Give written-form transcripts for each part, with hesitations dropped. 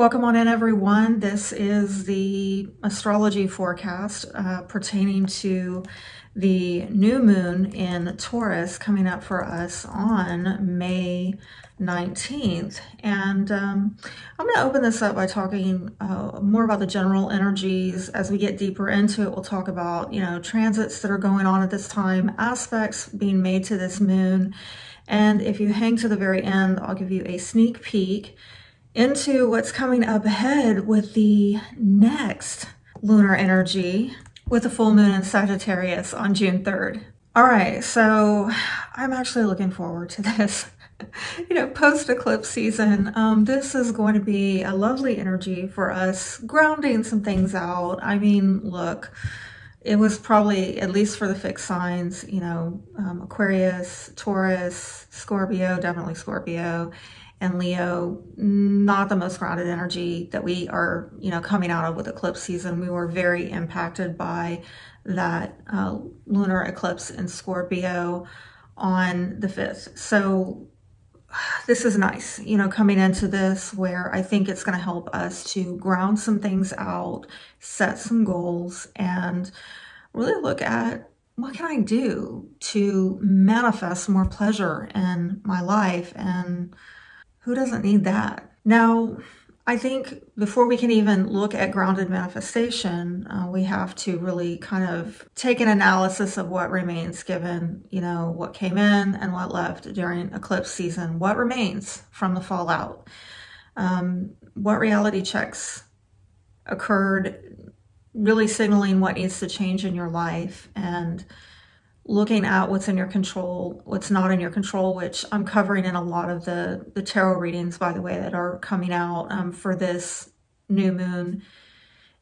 Welcome on in, everyone. This is the astrology forecast pertaining to the new moon in Taurus coming up for us on May 19th. And I'm going to open this up by talking more about the general energies. As we get deeper into it, we'll talk about, you know, transits that are going on at this time, aspects being made to this moon. And if you hang to the very end, I'll give you a sneak peek into what's coming up ahead with the next lunar energy with the full moon in Sagittarius on June 3rd. All right, so I'm actually looking forward to this, you know, post-eclipse season. This is going to be a lovely energy for us, grounding some things out. I mean, look, it was probably, at least for the fixed signs, you know, Aquarius, Taurus, Scorpio, definitely Scorpio, and Leo, not the most grounded energy that we are, you know, coming out of with eclipse season. We were very impacted by that lunar eclipse in Scorpio on the 5th. So this is nice, you know, coming into this where I think it's going to help us to ground some things out, set some goals, and really look at what can I do to manifest more pleasure in my life. And who doesn't need that? Now, I think before we can even look at grounded manifestation, we have to really kind of take an analysis of what remains given, you know, what came in and what left during eclipse season, what remains from the fallout, what reality checks occurred, really signaling what needs to change in your life, and looking at what's in your control, what's not in your control, which I'm covering in a lot of the tarot readings, by the way, that are coming out for this new moon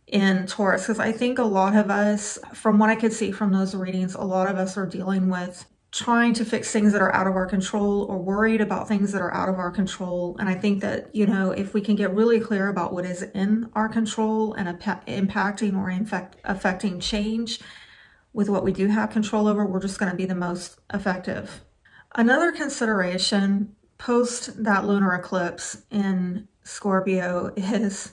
in Taurus. Because I think a lot of us, from what I could see from those readings, a lot of us are dealing with trying to fix things that are out of our control or worried about things that are out of our control. And I think that, you know, if we can get really clear about what is in our control and impacting or in fact affecting change, with what we do have control over, we're just going to be the most effective. Another consideration post that lunar eclipse in Scorpio is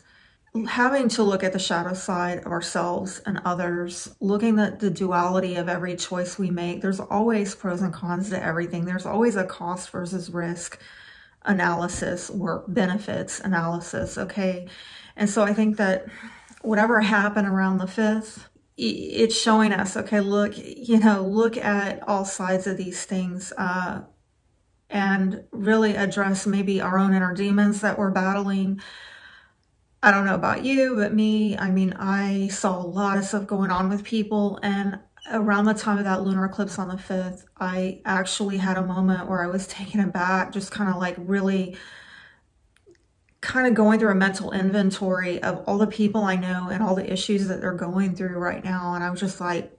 having to look at the shadow side of ourselves and others, looking at the duality of every choice we make. There's always pros and cons to everything. There's always a cost versus risk analysis or benefits analysis, okay? And so I think that whatever happened around the 5th, it's showing us, okay, look, you know, look at all sides of these things and really address maybe our own inner demons that we're battling. I don't know about you, but me, I mean, I saw a lot of stuff going on with people. And around the time of that lunar eclipse on the 5th, I actually had a moment where I was taken aback, just kind of like really kind of going through a mental inventory of all the people I know and all the issues that they're going through right now. And I was just like,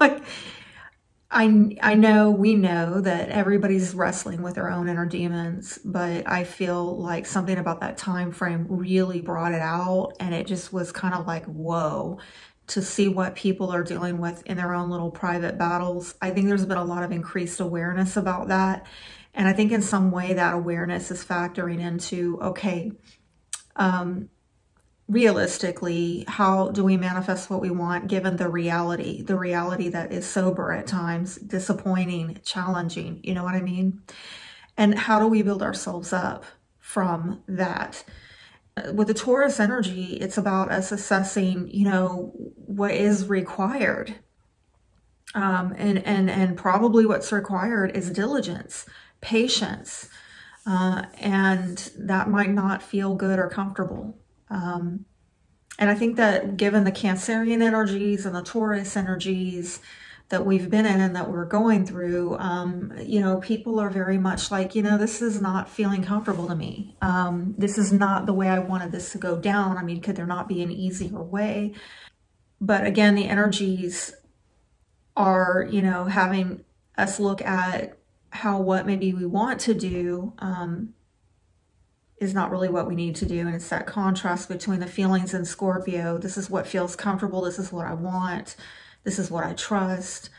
like I know, we know that everybody's wrestling with their own inner demons, but I feel like something about that time frame really brought it out. And it just was kind of like, whoa, to see what people are dealing with in their own little private battles. I think there's been a lot of increased awareness about that. And I think in some way that awareness is factoring into, okay, realistically, how do we manifest what we want given the reality that is sober at times, disappointing, challenging, you know what I mean? And how do we build ourselves up from that? With the Taurus energy, it's about us assessing, you know, what is required. And probably what's required is diligence, patience, and that might not feel good or comfortable. And I think that given the Cancerian energies and the Taurus energies that we've been in and that we're going through, you know, people are very much like, you know, this is not feeling comfortable to me. This is not the way I wanted this to go down. I mean, could there not be an easier way? But again, the energies are, you know, having us look at how what maybe we want to do is not really what we need to do. And it's that contrast between the feelings in Scorpio. This is what feels comfortable. This is what I want. This is what I trust,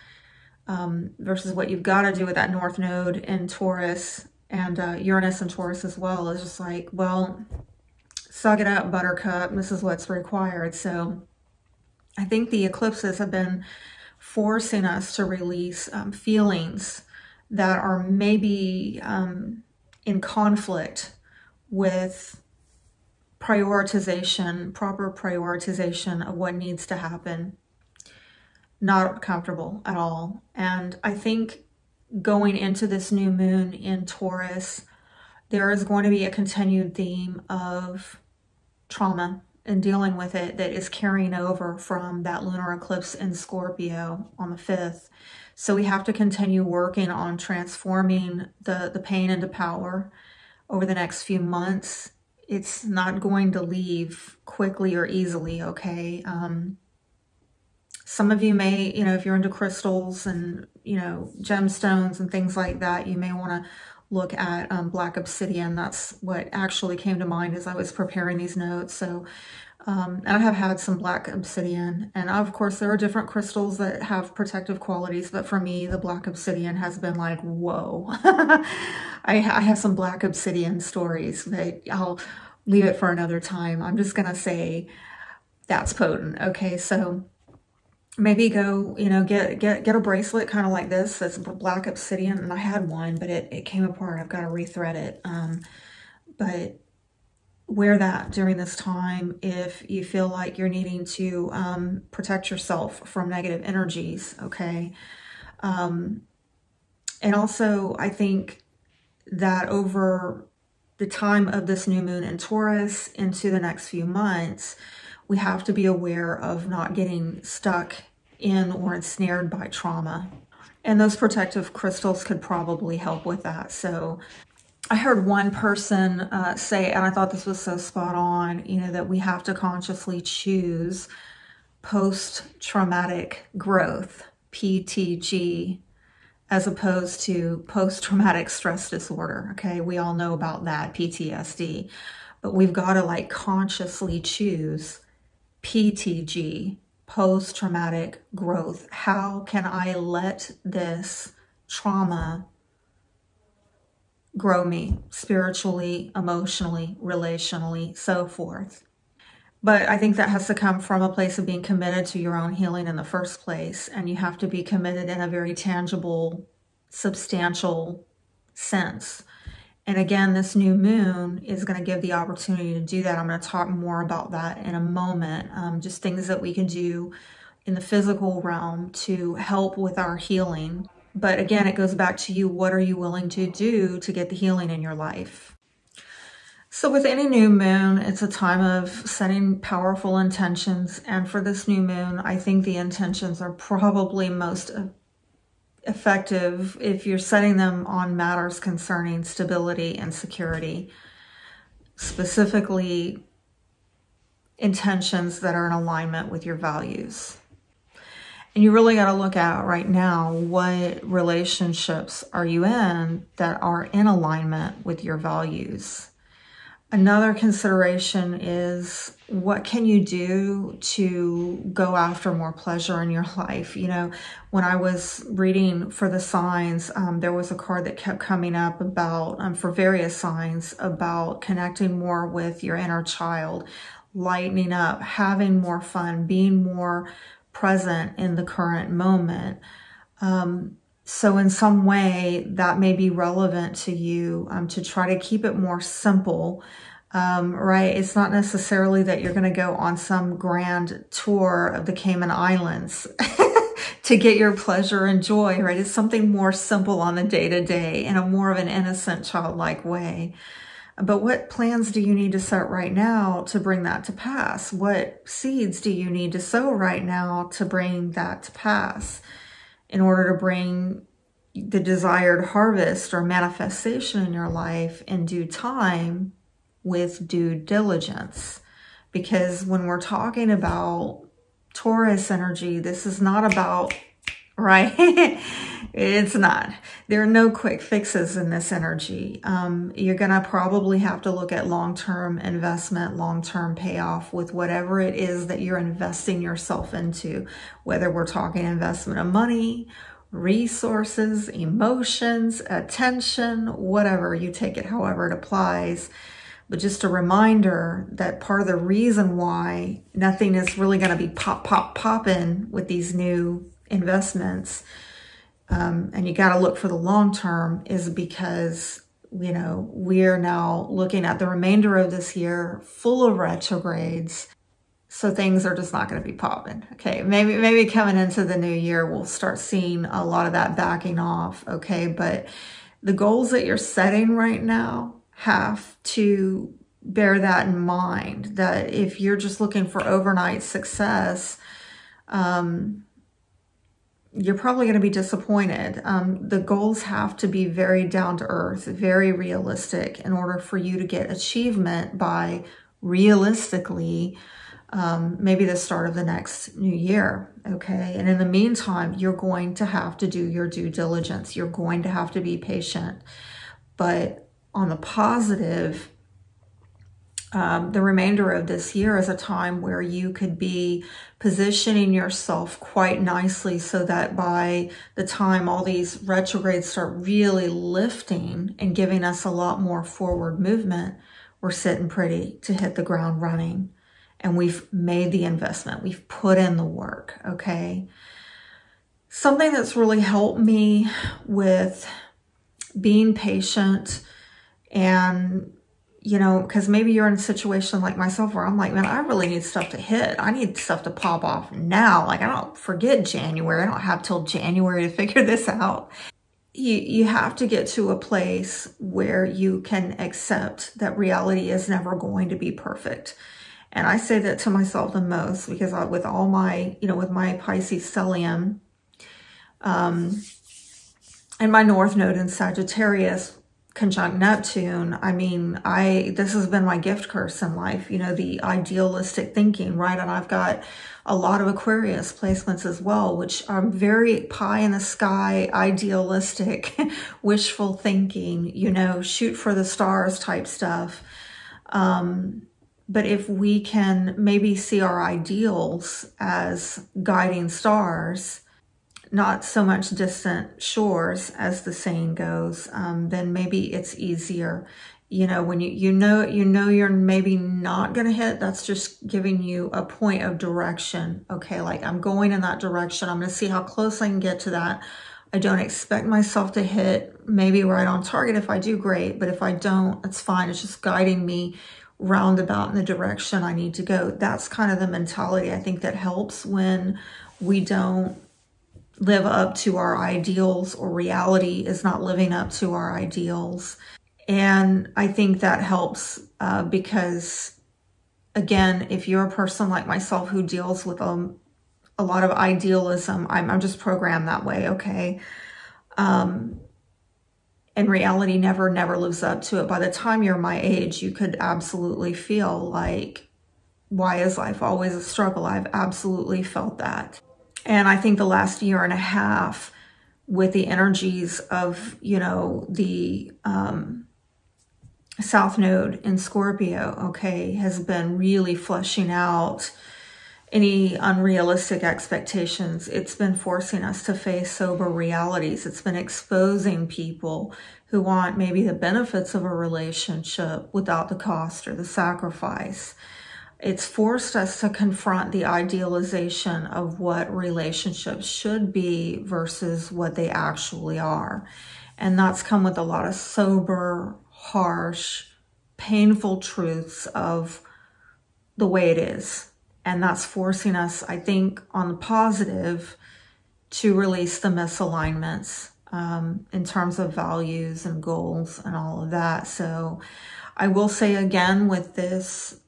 versus what you've got to do with that North Node in Taurus and Uranus and Taurus as well. It's just like, well, suck it up, buttercup. This is what's required. So I think the eclipses have been forcing us to release feelings that are maybe in conflict with prioritization, proper prioritization of what needs to happen. Not comfortable at all. And I think going into this new moon in Taurus, there is going to be a continued theme of trauma and dealing with it that is carrying over from that lunar eclipse in Scorpio on the 5th. So we have to continue working on transforming the pain into power over the next few months. It's not going to leave quickly or easily, okay? Some of you may, if you're into crystals and, gemstones and things like that, you may want to look at black obsidian. That's what actually came to mind as I was preparing these notes. So I have had some black obsidian. And of course, there are different crystals that have protective qualities. But for me, the black obsidian has been like, whoa. I have some black obsidian stories, but I'll leave it for another time. I'm just going to say that's potent. Okay, so maybe go, get a bracelet kind of like this that's black obsidian. And I had one, but it came apart. I've got to rethread it. But wear that during this time if you feel like you're needing to protect yourself from negative energies, okay? And also, I think that over the time of this new moon in Taurus into the next few months, we have to be aware of not getting stuck in or ensnared by trauma. And those protective crystals could probably help with that. So I heard one person say, and I thought this was so spot on, that we have to consciously choose post-traumatic growth, PTG, as opposed to post-traumatic stress disorder. Okay, we all know about that, PTSD, but we've got to consciously choose PTG, post-traumatic growth. How can I let this trauma grow me spiritually, emotionally, relationally, so forth? But I think that has to come from a place of being committed to your own healing in the first place. And you have to be committed in a very tangible, substantial sense. And again, this new moon is going to give the opportunity to do that. I'm going to talk more about that in a moment. Just things that we can do in the physical realm to help with our healing. But again, it goes back to you. What are you willing to do to get the healing in your life? So with any new moon, it's a time of setting powerful intentions. And for this new moon, I think the intentions are probably most effective if you're setting them on matters concerning stability and security, specifically intentions that are in alignment with your values. And you really got to look at right now, what relationships are you in that are in alignment with your values? Another consideration is, what can you do to go after more pleasure in your life? When I was reading for the signs, there was a card that kept coming up about, for various signs, about connecting more with your inner child, lightening up, having more fun, being more present in the current moment. So in some way that may be relevant to you, to try to keep it more simple, right? It's not necessarily that you're going to go on some grand tour of the Cayman Islands to get your pleasure and joy, right? It's something more simple on the day-to-day in a more of an innocent, childlike way. But what plans do you need to set right now to bring that to pass? What seeds do you need to sow right now to bring that to pass? In order to bring the desired harvest or manifestation in your life in due time with due diligence. Because when we're talking about Taurus energy, this is not about, right? It's not. There are no quick fixes in this energy. You're going to probably have to look at long-term investment, long-term payoff with whatever it is that you're investing yourself into, whether we're talking investment of money, resources, emotions, attention, whatever. You take it however it applies. But just a reminder that part of the reason why nothing is really going to be popping with these new investments, and you got to look for the long term, is because, you know, we're now looking at the remainder of this year full of retrogrades. So things are just not going to be popping. Okay, maybe coming into the new year, we'll start seeing a lot of that backing off. Okay, but the goals that you're setting right now have to bear that in mind, that if you're just looking for overnight success, you're probably going to be disappointed. The goals have to be very down to earth, very realistic, in order for you to get achievement by realistically maybe the start of the next new year, okay? And in the meantime, you're going to have to do your due diligence. You're going to have to be patient. But on the positive, the remainder of this year is a time where you could be positioning yourself quite nicely so that by the time all these retrogrades start really lifting and giving us a lot more forward movement, we're sitting pretty to hit the ground running. And we've made the investment. We've put in the work, okay? Something that's really helped me with being patient, and, you know, because maybe you're in a situation like myself where I'm like, man, I really need stuff to hit. I need stuff to pop off now. Like, I don't forget January. I don't have till January to figure this out. You have to get to a place where you can accept that reality is never going to be perfect. And I say that to myself the most, because with all my, you know, with my Pisces stellium, and my North Node in Sagittarius conjunct Neptune, I mean, this has been my gift curse in life, you know, the idealistic thinking, right? And I've got a lot of Aquarius placements as well, which are very pie in the sky, idealistic, wishful thinking, you know, shoot for the stars type stuff. But if we can maybe see our ideals as guiding stars, not so much distant shores, as the saying goes, then maybe it's easier. You know, when you know you're maybe not going to hit, that's just giving you a point of direction. Okay, like, I'm going in that direction. I'm going to see how close I can get to that. I don't expect myself to hit maybe right on target. If I do, great. But if I don't, it's fine. It's just guiding me roundabout in the direction I need to go. That's kind of the mentality, I think, that helps when we don't live up to our ideals, or reality is not living up to our ideals. And I think that helps because, again, if you're a person like myself who deals with a lot of idealism, I'm just programmed that way, okay? And reality never lives up to it. By the time you're my age, you could absolutely feel like, why is life always a struggle? I've absolutely felt that. And I think the last year and a half, with the energies of, you know, the South Node in Scorpio, okay, has been really fleshing out any unrealistic expectations. It's been forcing us to face sober realities. It's been exposing people who want maybe the benefits of a relationship without the cost or the sacrifice. It's forced us to confront the idealization of what relationships should be versus what they actually are. And that's come with a lot of sober, harsh, painful truths of the way it is. And that's forcing us, I think, on the positive, to release the misalignments in terms of values and goals and all of that. So I will say again, with this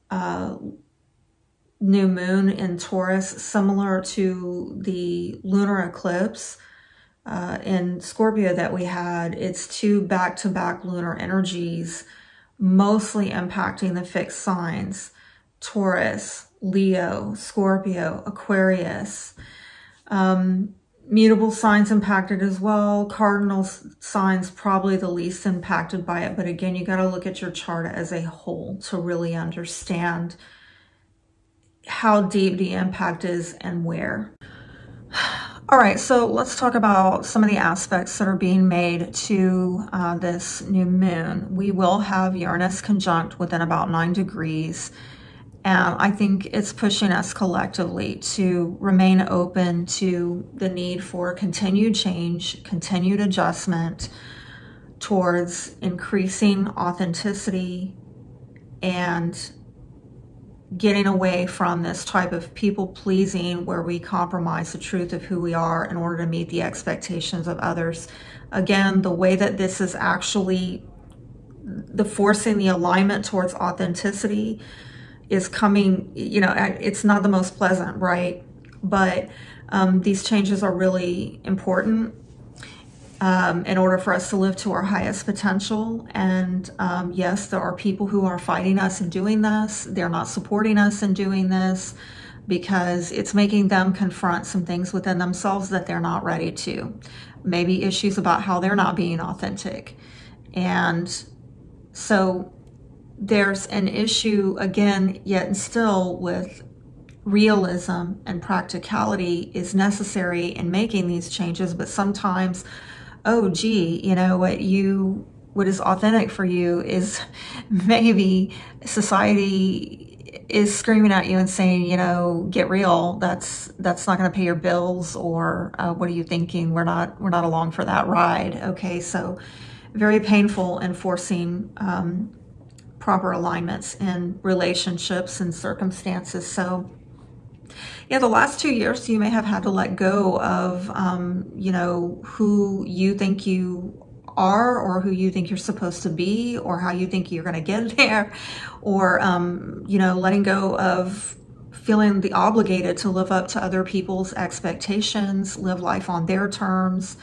new moon in Taurus, similar to the lunar eclipse in Scorpio that we had, it's two back-to-back lunar energies, mostly impacting the fixed signs, Taurus, Leo, Scorpio, Aquarius, mutable signs impacted as well. Cardinal signs probably the least impacted by it. But again, you got to look at your chart as a whole to really understand how deep the impact is and where. All right, so let's talk about some of the aspects that are being made to this new moon. We will have Uranus conjunct within about 9 degrees. And I think it's pushing us collectively to remain open to the need for continued change, continued adjustment towards increasing authenticity and getting away from this type of people pleasing where we compromise the truth of who we are in order to meet the expectations of others. Again, the way that this is actually forcing the alignment towards authenticity is coming, you know, it's not the most pleasant, right? But these changes are really important in order for us to live to our highest potential. And yes, there are people who are fighting us in doing this. They're not supporting us in doing this because it's making them confront some things within themselves that they're not ready to. Maybe issues about how they're not being authentic. And so there's an issue again, yet and still, with realism and practicality is necessary in making these changes. But sometimes, oh gee, you know, what is authentic for you is maybe society is screaming at you and saying, you know, get real. That's not going to pay your bills, or what are you thinking? We're not along for that ride. Okay, so very painful and forcing proper alignments in relationships and circumstances. So yeah, the last 2 years, you may have had to let go of, you know, who you think you are or who you think you're supposed to be or how you think you're going to get there, or, you know, letting go of feeling obligated to live up to other people's expectations, live life on their terms,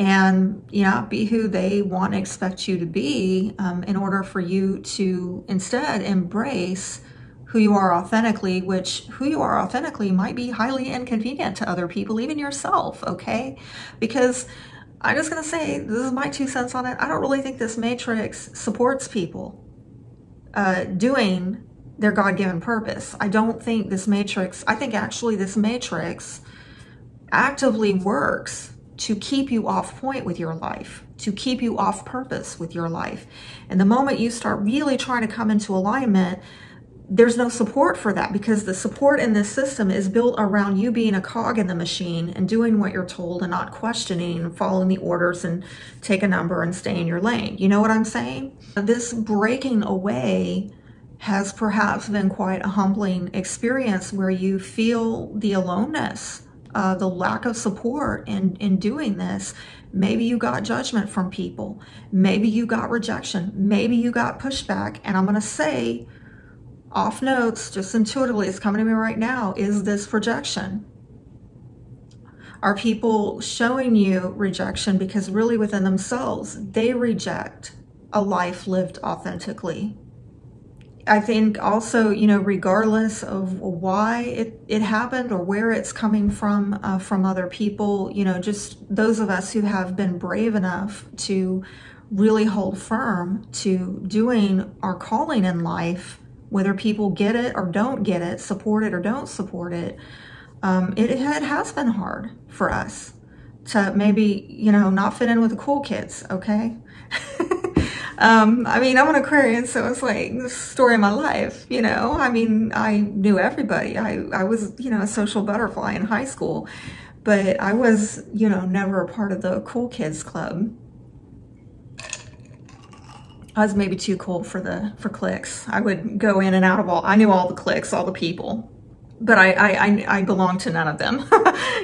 and, you know, be who they want and expect you to be in order for you to instead embrace who you are authentically, which who you are authentically might be highly inconvenient to other people, even yourself, okay? Because I'm just gonna say, this is my 2 cents on it, I don't really think this matrix supports people doing their God-given purpose. I don't think this matrix, I think actually this matrix actively works to keep you off point with your life, to keep you off purpose with your life. And the moment you start really trying to come into alignment, there's no support for that, because the support in this system is built around you being a cog in the machine and doing what you're told and not questioning and following the orders and take a number and stay in your lane. You know what I'm saying? This breaking away has perhaps been quite a humbling experience where you feel the aloneness, the lack of support in doing this. Maybe you got judgment from people. Maybe you got rejection. Maybe you got pushback. And I'm going to say, off notes, just intuitively, it's coming to me right now, is this projection. Are people showing you rejection because really within themselves, they reject a life lived authentically? I think also, you know, regardless of why it happened or where it's coming from other people, you know, just those of us who have been brave enough to really hold firm to doing our calling in life, whether people get it or don't get it, support it or don't support it, it has been hard for us to maybe, you know, not fit in with the cool kids, okay? I mean, I'm an Aquarius, so it's like the story of my life, you know? I mean, I knew everybody. I was, you know, a social butterfly in high school, but I was, you know, never a part of the cool kids club. I was maybe too cool for cliques. I would go in and out of all, I knew all the cliques, all the people, but I belonged to none of them,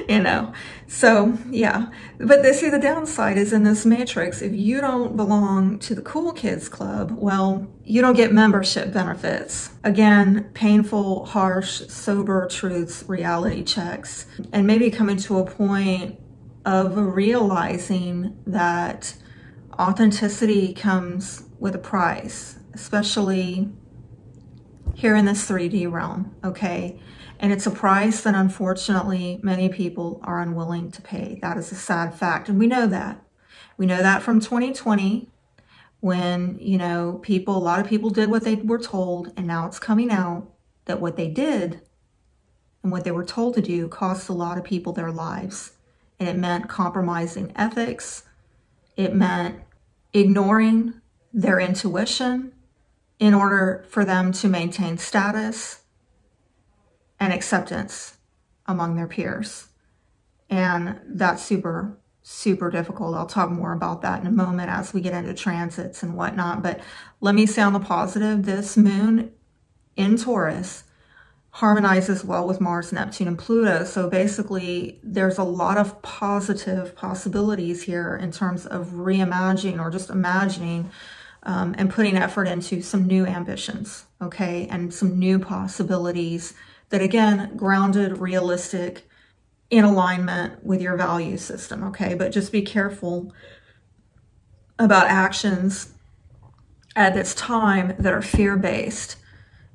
you know? So yeah, but they see the downside is in this matrix, if you don't belong to the cool kids club, well, you don't get membership benefits. Again, painful, harsh, sober truths, reality checks, and maybe coming to a point of realizing that authenticity comes with a price, especially here in this 3D realm, okay? And it's a price that unfortunately many people are unwilling to pay. That is a sad fact, and we know that. We know that from 2020 when, you know, a lot of people did what they were told, and now it's coming out that what they did and what they were told to do cost a lot of people their lives. It meant compromising ethics. It meant ignoring their intuition in order for them to maintain status and acceptance among their peers. And that's super, super difficult. I'll talk more about that in a moment as we get into transits and whatnot. But let me say on the positive, this moon in Taurus harmonizes well with Mars, Neptune, and Pluto. So basically, there's a lot of positive possibilities here in terms of reimagining or just imagining and putting effort into some new ambitions, okay? And some new possibilities that, again, grounded, realistic, in alignment with your value system, okay? But just be careful about actions at this time that are fear-based,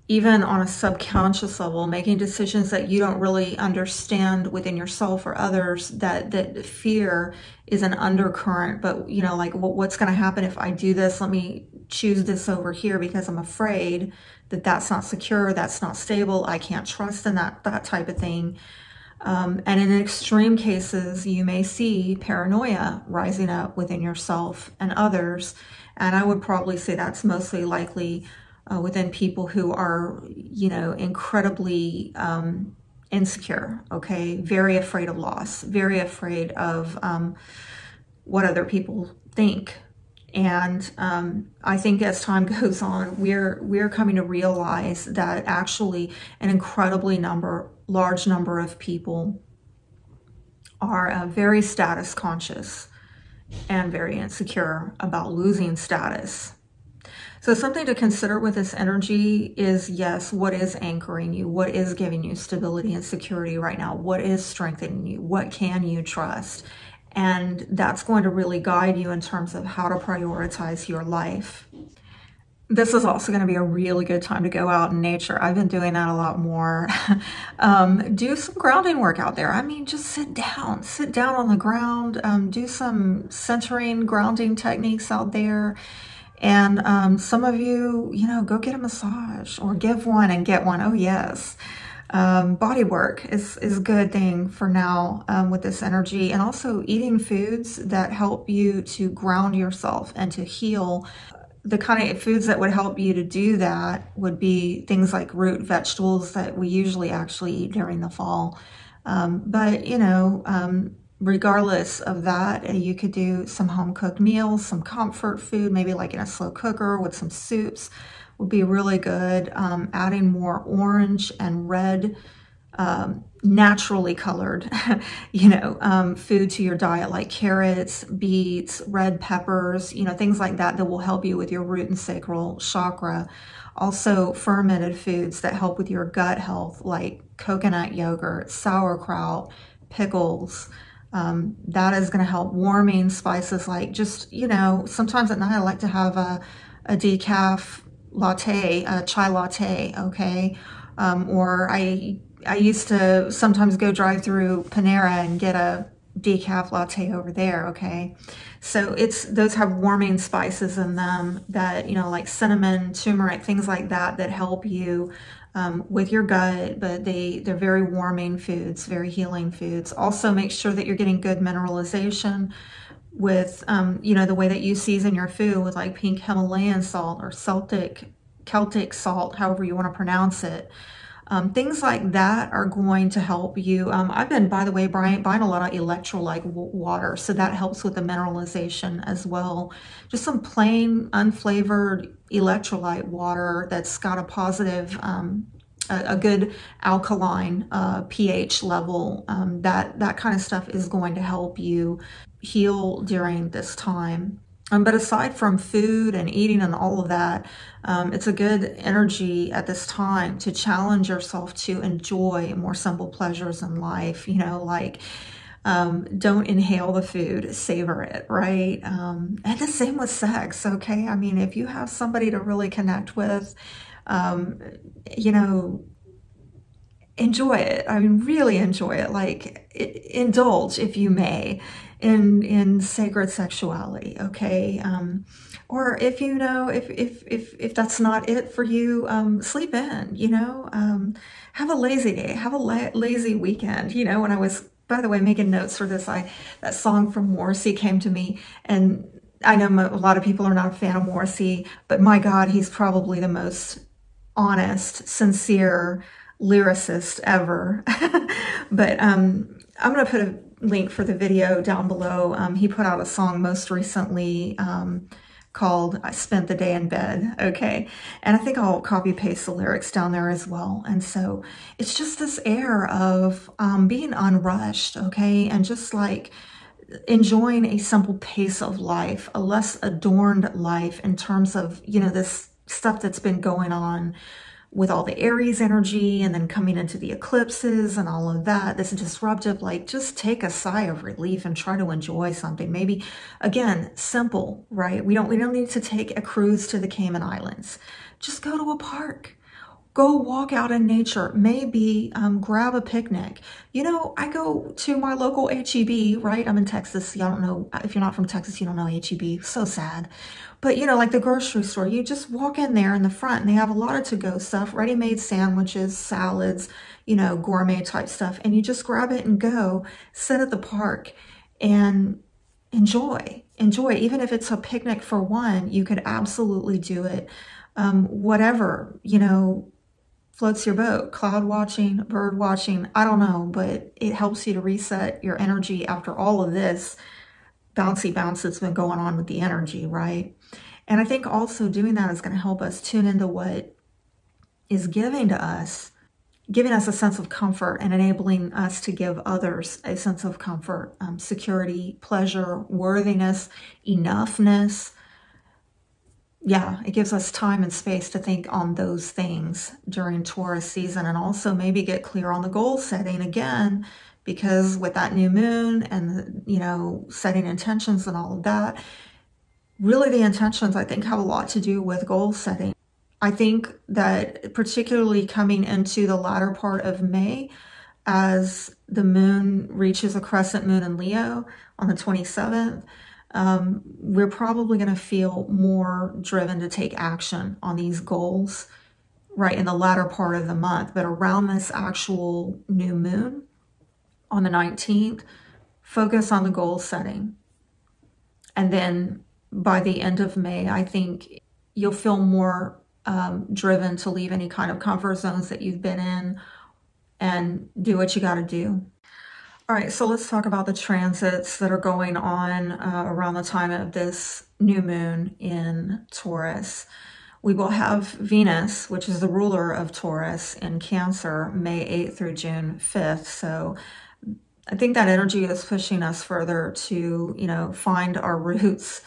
even on a subconscious level, making decisions that you don't really understand within yourself or others, that fear is an undercurrent. But, you know, like, well, what's going to happen if I do this? Let me choose this over here because I'm afraid that that's not secure, that's not stable, I can't trust in that type of thing. And in extreme cases, you may see paranoia rising up within yourself and others. And I would probably say that's mostly likely within people who are, you know, incredibly insecure, okay? Very afraid of loss, very afraid of what other people think. And I think as time goes on, we're coming to realize that actually an incredibly large number of people are very status conscious and very insecure about losing status. So something to consider with this energy is, yes, what is anchoring you? What is giving you stability and security right now? What is strengthening you? What can you trust? And that's going to really guide you in terms of how to prioritize your life. This is also going to be a really good time to go out in nature. I've been doing that a lot more. Do some grounding work out there. I mean, just sit down on the ground, do some centering, grounding techniques out there. And some of you, you know, go get a massage or give one and get one. Oh, yes. Body work is a good thing for now with this energy. And also eating foods that help you to ground yourself and to heal. The kind of foods that would help you to do that would be things like root vegetables that we usually actually eat during the fall. But, you know, regardless of that, you could do some home-cooked meals, some comfort food, maybe like in a slow cooker with some soups would be really good. Adding more orange and red, naturally colored, you know, food to your diet, like carrots, beets, red peppers, you know, things like that will help you with your root and sacral chakra. Also, fermented foods that help with your gut health, like coconut yogurt, sauerkraut, pickles. That is going to help. Warming spices, like, just, you know, sometimes at night I like to have a decaf latte, a chai latte, okay? Or I used to sometimes go drive through Panera and get a decaf latte over there, okay? So those have warming spices in them that, you know, like cinnamon, turmeric, things like that help you with your gut, but they're very warming foods, very healing foods. Also, make sure that you're getting good mineralization with, you know, the way that you season your food with like pink Himalayan salt or Celtic salt, however you want to pronounce it. Things like that are going to help you. I've been, by the way, buying a lot of electrolyte water, so that helps with the mineralization as well. Just some plain, unflavored electrolyte water that's got a positive, a good alkaline pH level. That kind of stuff is going to help you heal during this time. But aside from food and eating and all of that, it's a good energy at this time to challenge yourself to enjoy more simple pleasures in life. You know, like, don't inhale the food, savor it, right? And the same with sex, okay? I mean, if you have somebody to really connect with, you know, enjoy it. I mean, really enjoy it. Like, indulge, if you may, in sacred sexuality, okay? Or if, you know, if that's not it for you, sleep in, you know? Have a lazy day, have a lazy weekend. You know, when I was by the way, making notes for this, that song from Morrissey came to me, and I know a lot of people are not a fan of Morrissey, but my God, he's probably the most honest, sincere lyricist ever. But I'm going to put a link for the video down below. He put out a song most recently called I Spent the Day in Bed, okay? And I think I'll copy paste the lyrics down there as well. And so it's just this air of being unrushed, okay? And just like enjoying a simple pace of life, a less adorned life in terms of, you know, this stuff that's been going on with all the Aries energy and then coming into the eclipses and all of that, this disruptive, like, just take a sigh of relief and try to enjoy something. Maybe, again, simple, right? We don't need to take a cruise to the Cayman Islands. Just go to a park. Go walk out in nature. Maybe grab a picnic. You know, I go to my local HEB, right? I'm in Texas. Y'all don't know, if you're not from Texas, you don't know HEB. So sad. But, you know, like the grocery store, you just walk in there in the front, and they have a lot of to-go stuff, ready-made sandwiches, salads, you know, gourmet type stuff. And you just grab it and go, sit at the park, and enjoy. Enjoy. Even if it's a picnic for one, you could absolutely do it. Whatever, you know, floats your boat, cloud watching, bird watching, I don't know, but it helps you to reset your energy after all of this bouncy bounce that's been going on with the energy, right? And I think also doing that is going to help us tune into what is giving to us, giving us a sense of comfort and enabling us to give others a sense of comfort, security, pleasure, worthiness, enoughness. Yeah, it gives us time and space to think on those things during Taurus season, and also maybe get clear on the goal setting again, because with that new moon and, you know, setting intentions and all of that, really the intentions, I think, have a lot to do with goal setting. I think that particularly coming into the latter part of May, as the moon reaches a crescent moon in Leo on the 27th, we're probably going to feel more driven to take action on these goals right in the latter part of the month. But around this actual new moon on the 19th, focus on the goal setting. And then by the end of May, I think you'll feel more driven to leave any kind of comfort zones that you've been in and do what you got to do. All right, so let's talk about the transits that are going on around the time of this new moon in Taurus. We will have Venus, which is the ruler of Taurus, in Cancer, May 8th through June 5th. So I think that energy is pushing us further to, you know, find our roots.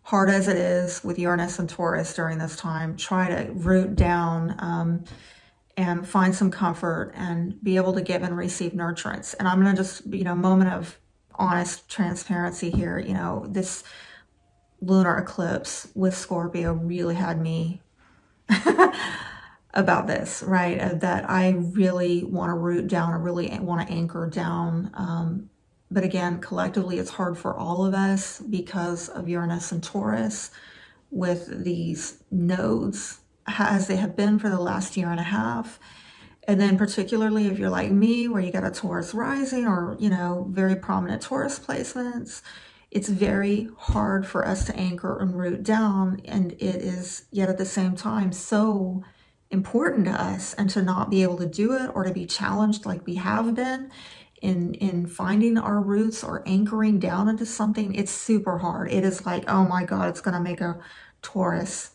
Hard as it is with Uranus and Taurus during this time, try to root down and find some comfort and be able to give and receive nurturance. And I'm gonna just, you know, moment of honest transparency here. You know, this lunar eclipse with Scorpio really had me about this, right? That I really wanna root down, I really wanna anchor down. But again, collectively, it's hard for all of us because of Uranus and Taurus with these nodes as they have been for the last year and a half. And then particularly if you're like me, where you got a Taurus rising or, you know, very prominent Taurus placements, it's very hard for us to anchor and root down. And it is yet at the same time so important to us, and to not be able to do it or to be challenged like we have been in finding our roots or anchoring down into something, it's super hard. It is like, oh my God, it's gonna make a Taurus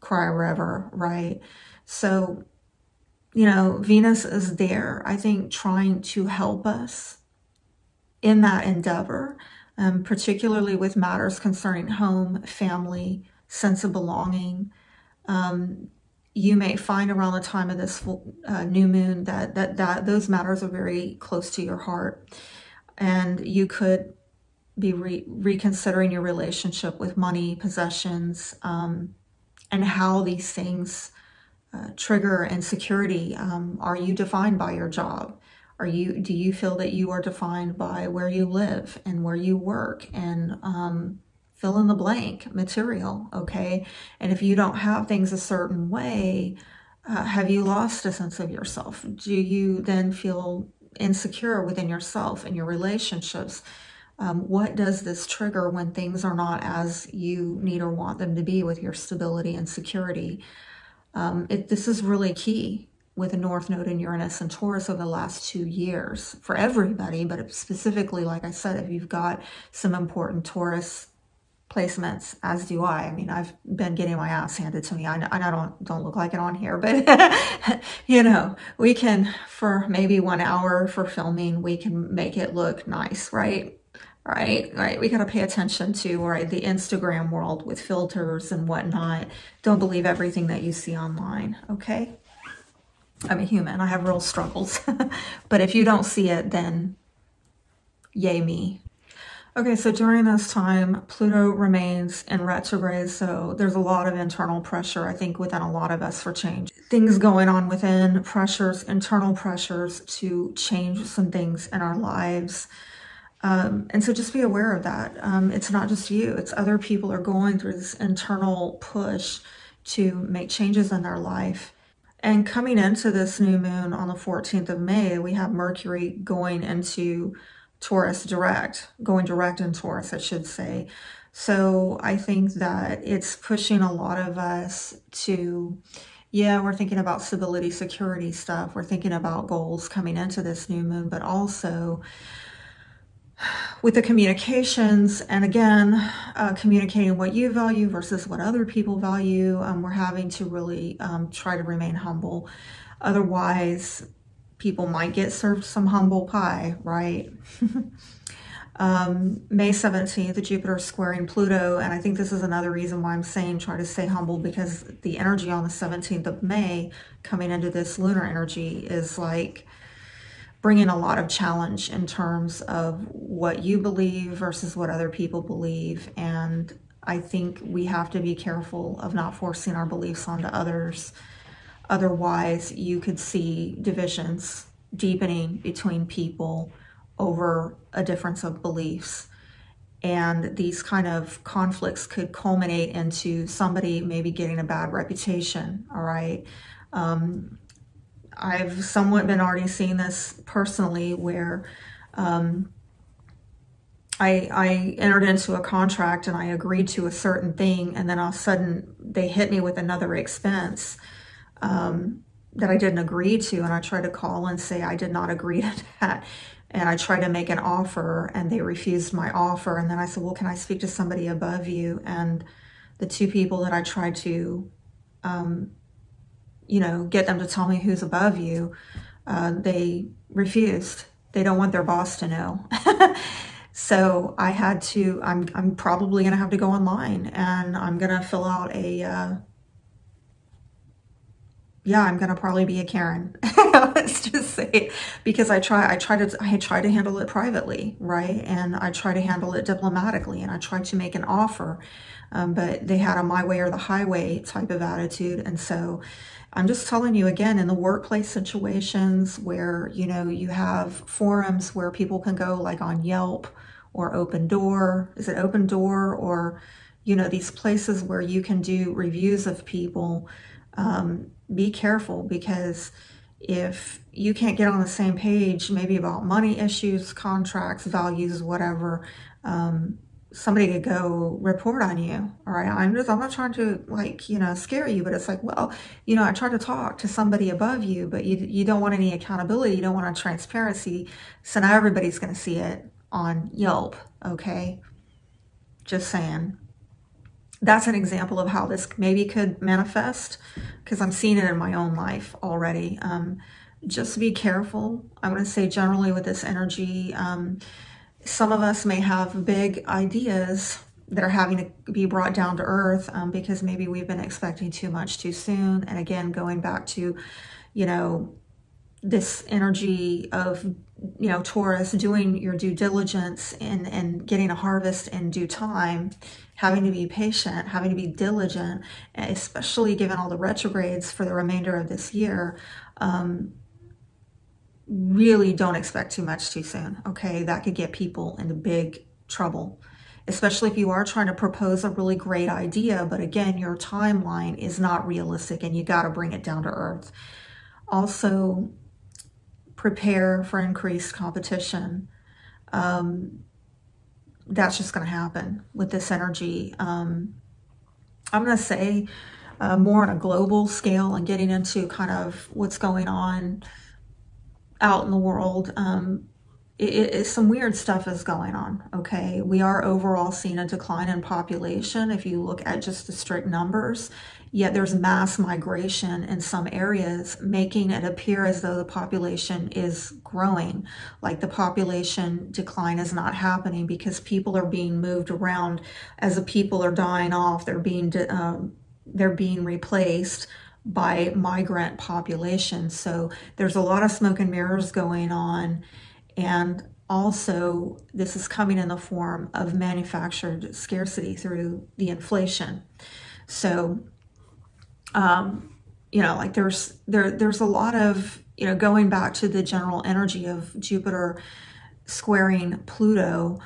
cry river, right? So, you know, Venus is there, I think, trying to help us in that endeavor, particularly with matters concerning home, family, sense of belonging. You may find around the time of this new moon that those matters are very close to your heart, and you could be reconsidering your relationship with money, possessions, and how these things trigger insecurity. Are you defined by your job? Do you feel that you are defined by where you live and where you work, and fill in the blank material, okay? And if you don't have things a certain way, have you lost a sense of yourself? Do you then feel insecure within yourself and your relationships. What does this trigger when things are not as you need or want them to be with your stability and security? This is really key with the North Node in Uranus and Taurus over the last 2 years for everybody, but specifically, like I said, if you've got some important Taurus placements, as do I. I mean, I've been getting my ass handed to me. I don't look like it on here, but you know, we can, for maybe 1 hour for filming, we can make it look nice, right? Right. We got to pay attention to, right, the Instagram world with filters and whatnot. Don't believe everything that you see online, okay? I'm a human. I have real struggles. But if you don't see it, then yay me. Okay, so during this time, Pluto remains in retrograde, so there's a lot of internal pressure, I think, within a lot of us for change. Things going on within, pressures, internal pressures to change some things in our lives. And so just be aware of that. It's not just you, it's other people are going through this internal push to make changes in their life. And coming into this new moon on the 14th of May, we have Mercury going into Taurus direct, going direct in Taurus, I should say. So I think that it's pushing a lot of us to, yeah, we're thinking about stability, security stuff. We're thinking about goals coming into this new moon, but also with the communications, and again, communicating what you value versus what other people value. We're having to really try to remain humble. Otherwise, people might get served some humble pie, right? May 17th, the Jupiter squaring Pluto, and I think this is another reason why I'm saying try to stay humble, because the energy on the 17th of May coming into this lunar energy is like bringing a lot of challenge in terms of what you believe versus what other people believe. And I think we have to be careful of not forcing our beliefs onto others. Otherwise, you could see divisions deepening between people over a difference of beliefs. And these kind of conflicts could culminate into somebody maybe getting a bad reputation, all right? I've somewhat been already seeing this personally, where I entered into a contract and I agreed to a certain thing, and then all of a sudden they hit me with another expense that I didn't agree to, and I tried to call and say I did not agree to that, and I tried to make an offer and they refused my offer, and then I said, well, can I speak to somebody above you? And the two people that I tried to you know, get them to tell me who's above you, they refused. They don't want their boss to know. So I had to, I'm probably gonna have to go online, and I'm gonna fill out a, yeah, I'm gonna probably be a Karen, let's just say it, because I try to handle it privately, right? And I try to handle it diplomatically, and I try to make an offer, but they had a my way or the highway type of attitude. And so I'm just telling you again, in the workplace situations where, you know, you have forums where people can go, like on Yelp or Open Door, is it Open Door? Or, you know, these places where you can do reviews of people, be careful, because if you can't get on the same page, maybe about money issues, contracts, values, whatever, somebody could go report on you, all right? I'm not trying to, like, you know, scare you, but it's like, well, you know, I tried to talk to somebody above you, but you don't want any accountability, you don't want a transparency, so now everybody's gonna see it on Yelp, okay? Just saying. That's an example of how this maybe could manifest, because I'm seeing it in my own life already. Just be careful. I'm gonna say generally with this energy, some of us may have big ideas that are having to be brought down to earth because maybe we've been expecting too much too soon. And again, going back to, you know, this energy of, you know, Taurus, doing your due diligence and getting a harvest in due time, having to be patient, having to be diligent, especially given all the retrogrades for the remainder of this year. Really don't expect too much too soon, okay? That could get people into big trouble, especially if you are trying to propose a really great idea, but again, your timeline is not realistic and you got to bring it down to earth. Also, prepare for increased competition. That's just going to happen with this energy. I'm going to say more on a global scale and getting into kind of what's going on out in the world. Some weird stuff is going on, okay? We are overall seeing a decline in population if you look at just the strict numbers, yet there's mass migration in some areas, making it appear as though the population is growing, like the population decline is not happening because people are being moved around. As the people are dying off, they're being replaced by migrant population. So there's a lot of smoke and mirrors going on. And also, this is coming in the form of manufactured scarcity through the inflation. So, you know, like there's a lot of, you know, going back to the general energy of Jupiter squaring Pluto,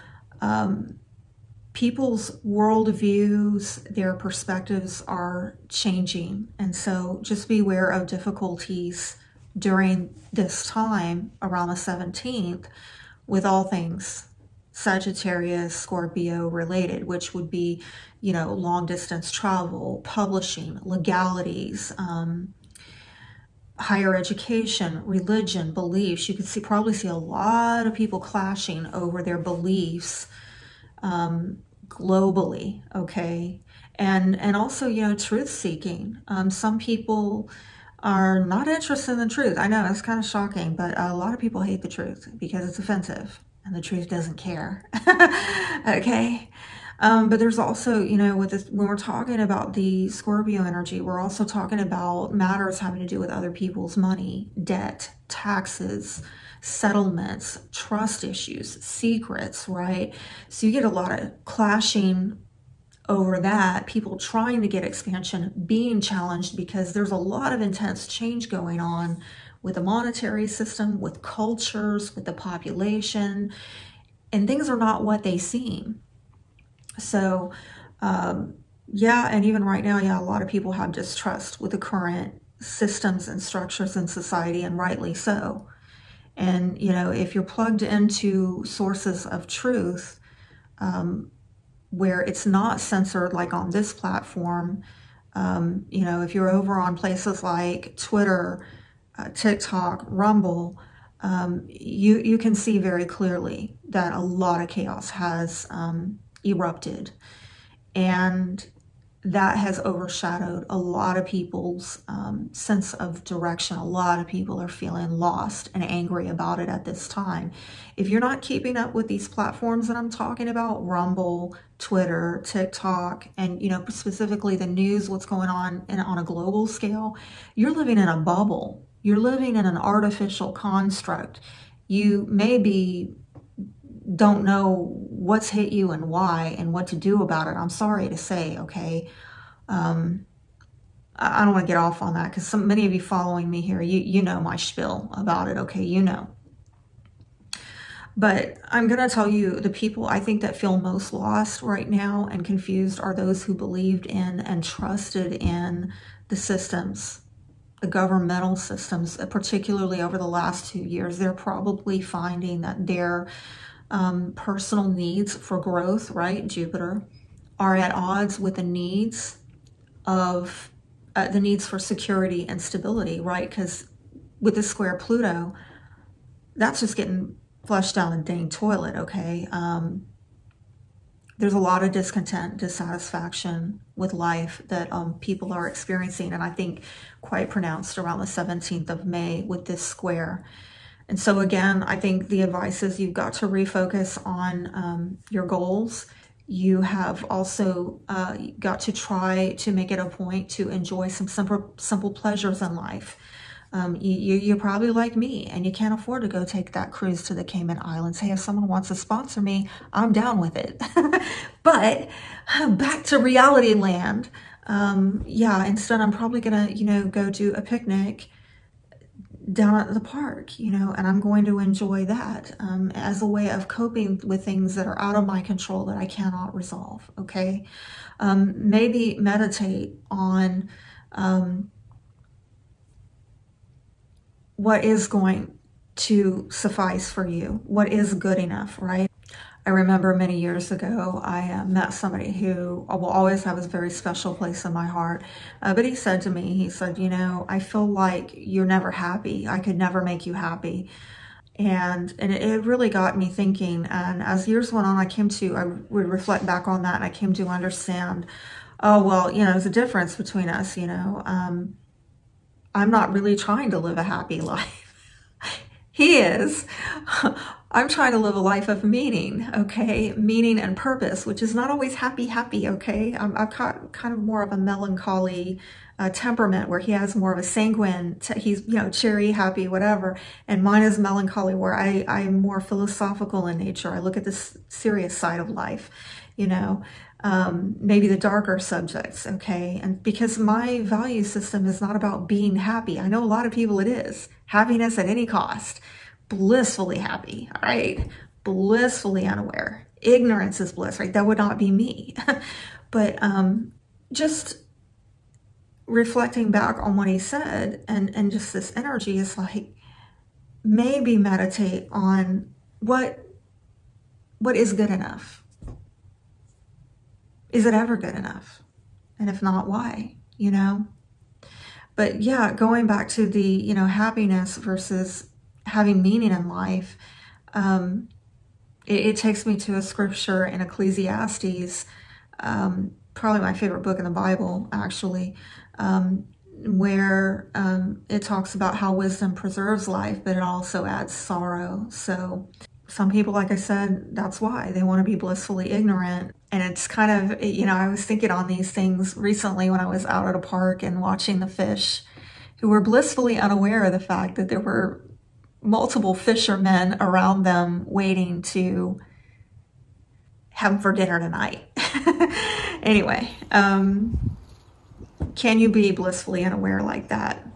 people's worldviews, their perspectives are changing. And so just beware of difficulties during this time around the 17th with all things Sagittarius, Scorpio related, which would be, you know, long distance travel, publishing, legalities, higher education, religion, beliefs. You could see, probably see a lot of people clashing over their beliefs globally, okay? And also, you know, truth seeking. Some people are not interested in the truth. I know it's kind of shocking, but a lot of people hate the truth because it's offensive and the truth doesn't care. Okay. But there's also, you know, with this, when we're talking about the Scorpio energy, we're also talking about matters having to do with other people's money, debt, taxes, settlements, trust issues, secrets, right? So you get a lot of clashing over that, people trying to get expansion, being challenged because there's a lot of intense change going on with the monetary system, with cultures, with the population, and things are not what they seem. So, yeah, and even right now, yeah, a lot of people have distrust with the current systems and structures in society, and rightly so. And, you know, if you're plugged into sources of truth, where it's not censored like on this platform, you know, if you're over on places like Twitter, TikTok, Rumble, you can see very clearly that a lot of chaos has erupted, and that has overshadowed a lot of people's sense of direction. A lot of people are feeling lost and angry about it at this time. If you're not keeping up with these platforms that I'm talking about, Rumble, Twitter, TikTok, and, you know, specifically the news, what's going on on a global scale, you're living in a bubble. You're living in an artificial construct. You maybe don't know what's hit you and why and what to do about it. I'm sorry to say, okay? I don't want to get off on that because many of you following me here, you know my spiel about it, okay? You know. But I'm going to tell you, the people I think that feel most lost right now and confused are those who believed in and trusted in the systems, the governmental systems, particularly over the last 2 years. They're probably finding that their personal needs for growth, right, Jupiter, are at odds with the needs of for security and stability, right? Because with the square Pluto, that's just getting flushed down the dang toilet, okay? There's a lot of discontent, dissatisfaction with life that people are experiencing, and I think quite pronounced around the 17th of May with this square. And so again, I think the advice is you've got to refocus on your goals. You have also got to try to make it a point to enjoy some simple pleasures in life. You're probably like me and you can't afford to go take that cruise to the Cayman Islands. Hey, if someone wants to sponsor me, I'm down with it. But back to reality land. Yeah, instead I'm probably gonna, you know, go do a picnic down at the park, you know, and I'm going to enjoy that as a way of coping with things that are out of my control that I cannot resolve, okay? Maybe meditate on what is going to suffice for you, what is good enough, right? I remember many years ago, I met somebody who will always have a very special place in my heart. But he said to me, he said, you know, I feel like you're never happy. I could never make you happy. And it really got me thinking. And as years went on, I would reflect back on that. And I came to understand, oh, well, you know, there's a difference between us, you know. I'm not really trying to live a happy life. He is. I'm trying to live a life of meaning, okay? Meaning and purpose, which is not always happy, happy, okay? I've got kind of more of a melancholy temperament, where he has more of a sanguine, he's, you know, cheery, happy, whatever. And mine is melancholy, where I'm more philosophical in nature. I look at this serious side of life, you know, maybe the darker subjects, okay? And because my value system is not about being happy. I know a lot of people it is. Happiness at any cost. Blissfully happy, all right? Blissfully unaware. Ignorance is bliss, right? That would not be me. But just reflecting back on what he said, and just this energy is like, maybe meditate on what is good enough. Is it ever good enough? And if not, why, you know? But yeah, going back to the, you know, happiness versus having meaning in life, it takes me to a scripture in Ecclesiastes, probably my favorite book in the Bible, actually, where it talks about how wisdom preserves life, but it also adds sorrow. So some people, like I said, that's why they want to be blissfully ignorant. And it's kind of, you know, I was thinking on these things recently when I was out at a park and watching the fish, who were blissfully unaware of the fact that there were multiple fishermen around them waiting to have them for dinner tonight. Anyway, can you be blissfully unaware like that?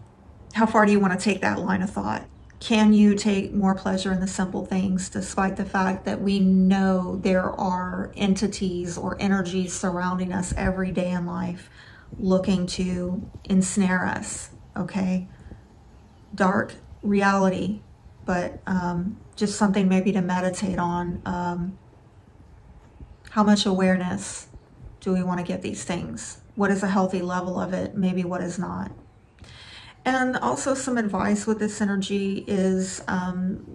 How far do you want to take that line of thought? Can you take more pleasure in the simple things, despite the fact that we know there are entities or energies surrounding us every day in life looking to ensnare us, okay? Dark reality. But just something maybe to meditate on. How much awareness do we want to get these things? What is a healthy level of it? Maybe what is not. And also some advice with this energy is,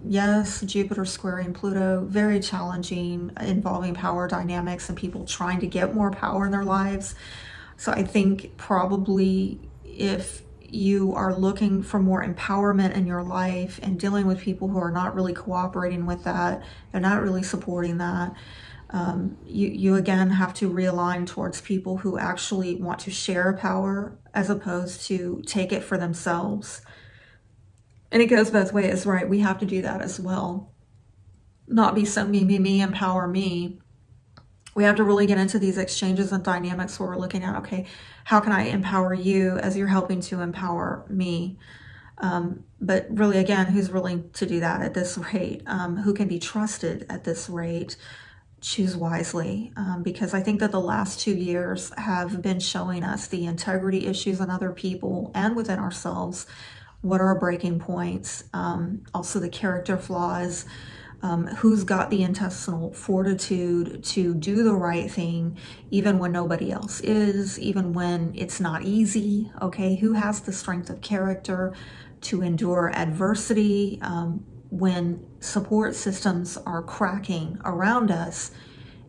yes, Jupiter squaring Pluto, very challenging, involving power dynamics and people trying to get more power in their lives. So I think probably if you are looking for more empowerment in your life and dealing with people who are not really cooperating with that, they're not really supporting that, you again have to realign towards people who actually want to share power as opposed to take it for themselves. And it goes both ways, right? We have to do that as well. Not be so me, me, me, empower me. We have to really get into these exchanges and dynamics where we're looking at, okay, how can I empower you as you're helping to empower me? But really, again, who's willing to do that at this rate? Who can be trusted at this rate? Choose wisely, because I think that the last 2 years have been showing us the integrity issues in other people and within ourselves. What are our breaking points? Also the character flaws. Who's got the intestinal fortitude to do the right thing, even when nobody else is, even when it's not easy, okay? Who has the strength of character to endure adversity when support systems are cracking around us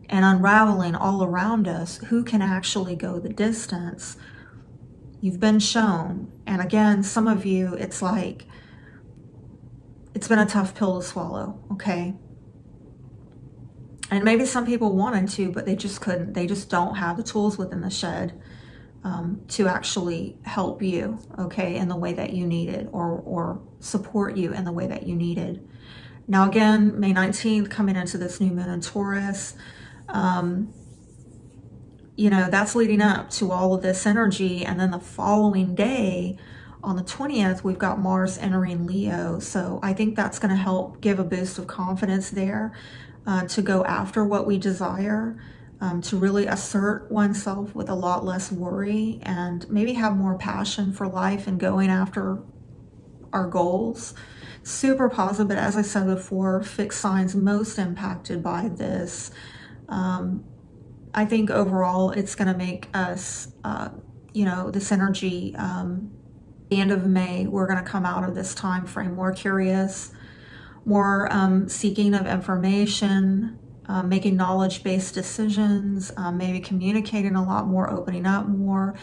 and unraveling all around us? Who can actually go the distance? You've been shown. And again, some of you, it's like, it's been a tough pill to swallow, okay? And maybe some people wanted to, but they just couldn't. They just don't have the tools within the shed to actually help you, okay, in the way that you needed, or support you in the way that you needed. Now, again, May 19th, coming into this new moon in Taurus, you know, that's leading up to all of this energy. And then the following day, on the 20th, we've got Mars entering Leo. So I think that's going to help give a boost of confidence there to go after what we desire, to really assert oneself with a lot less worry and maybe have more passion for life and going after our goals. Super positive, but as I said before, fixed signs most impacted by this. I think overall it's going to make us, you know, this energy, end of May, we're going to come out of this time frame more curious, more seeking of information, making knowledge-based decisions, maybe communicating a lot more, opening up more,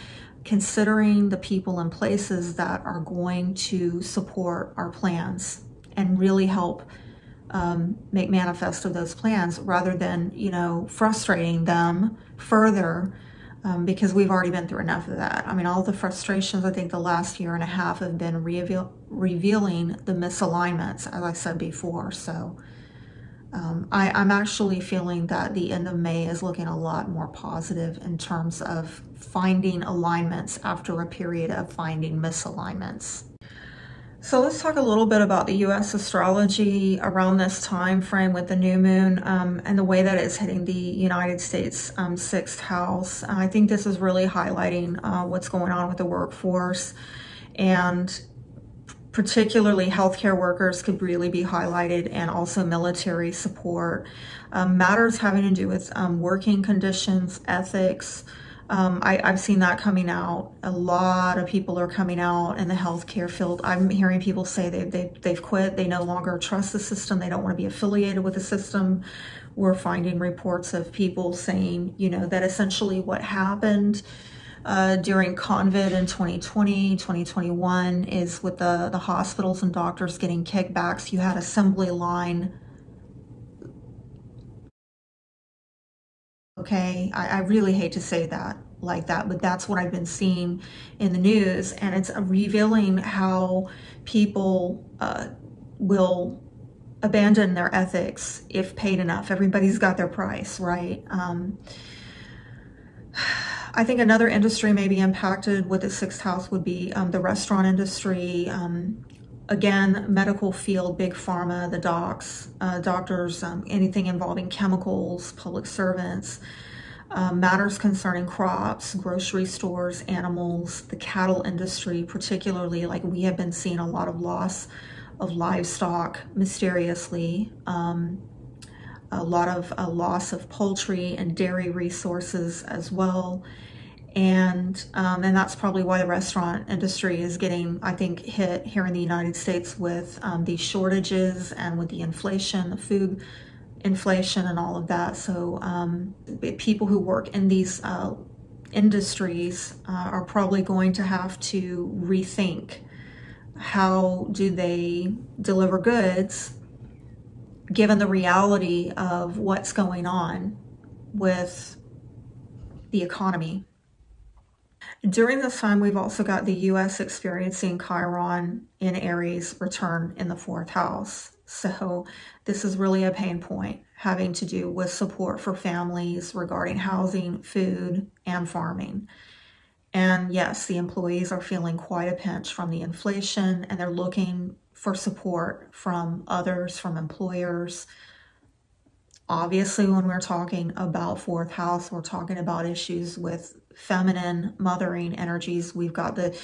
considering the people and places that are going to support our plans and really help make manifest of those plans rather than, you know, frustrating them further, because we've already been through enough of that. I mean, all the frustrations, I think the last year and a half have been revealing the misalignments, as I said before. So I'm actually feeling that the end of May is looking a lot more positive in terms of finding alignments after a period of finding misalignments. So let's talk a little bit about the U.S. astrology around this time frame with the new moon and the way that it's hitting the United States sixth house. I think this is really highlighting what's going on with the workforce, and particularly healthcare workers could really be highlighted, and also military support. Matters having to do with working conditions, ethics. I've seen that coming out. A lot of people are coming out in the healthcare field. I'm hearing people say they've quit. They no longer trust the system. They don't want to be affiliated with the system. We're finding reports of people saying, you know, that essentially what happened during COVID in 2020, 2021 is with the hospitals and doctors getting kickbacks. You had assembly line. Okay, I really hate to say that like that, but that's what I've been seeing in the news, and it's revealing how people will abandon their ethics if paid enough. Everybody's got their price, right? I think another industry may be impacted with the sixth house would be the restaurant industry. Again, medical field, big pharma, the docs, doctors, anything involving chemicals, public servants, matters concerning crops, grocery stores, animals, the cattle industry, particularly, like we have been seeing a lot of loss of livestock mysteriously, a lot of loss of poultry and dairy resources as well. And that's probably why the restaurant industry is getting, I think, hit here in the United States with these shortages and with the inflation, the food inflation and all of that. So people who work in these industries are probably going to have to rethink how do they deliver goods given the reality of what's going on with the economy. During this time, we've also got the U.S. experiencing Chiron in Aries return in the fourth house. So this is really a pain point having to do with support for families regarding housing, food, and farming. And yes, the employees are feeling quite a pinch from the inflation, and they're looking for support from others, from employers. Obviously, when we're talking about fourth house, we're talking about issues with feminine mothering energies. We've got the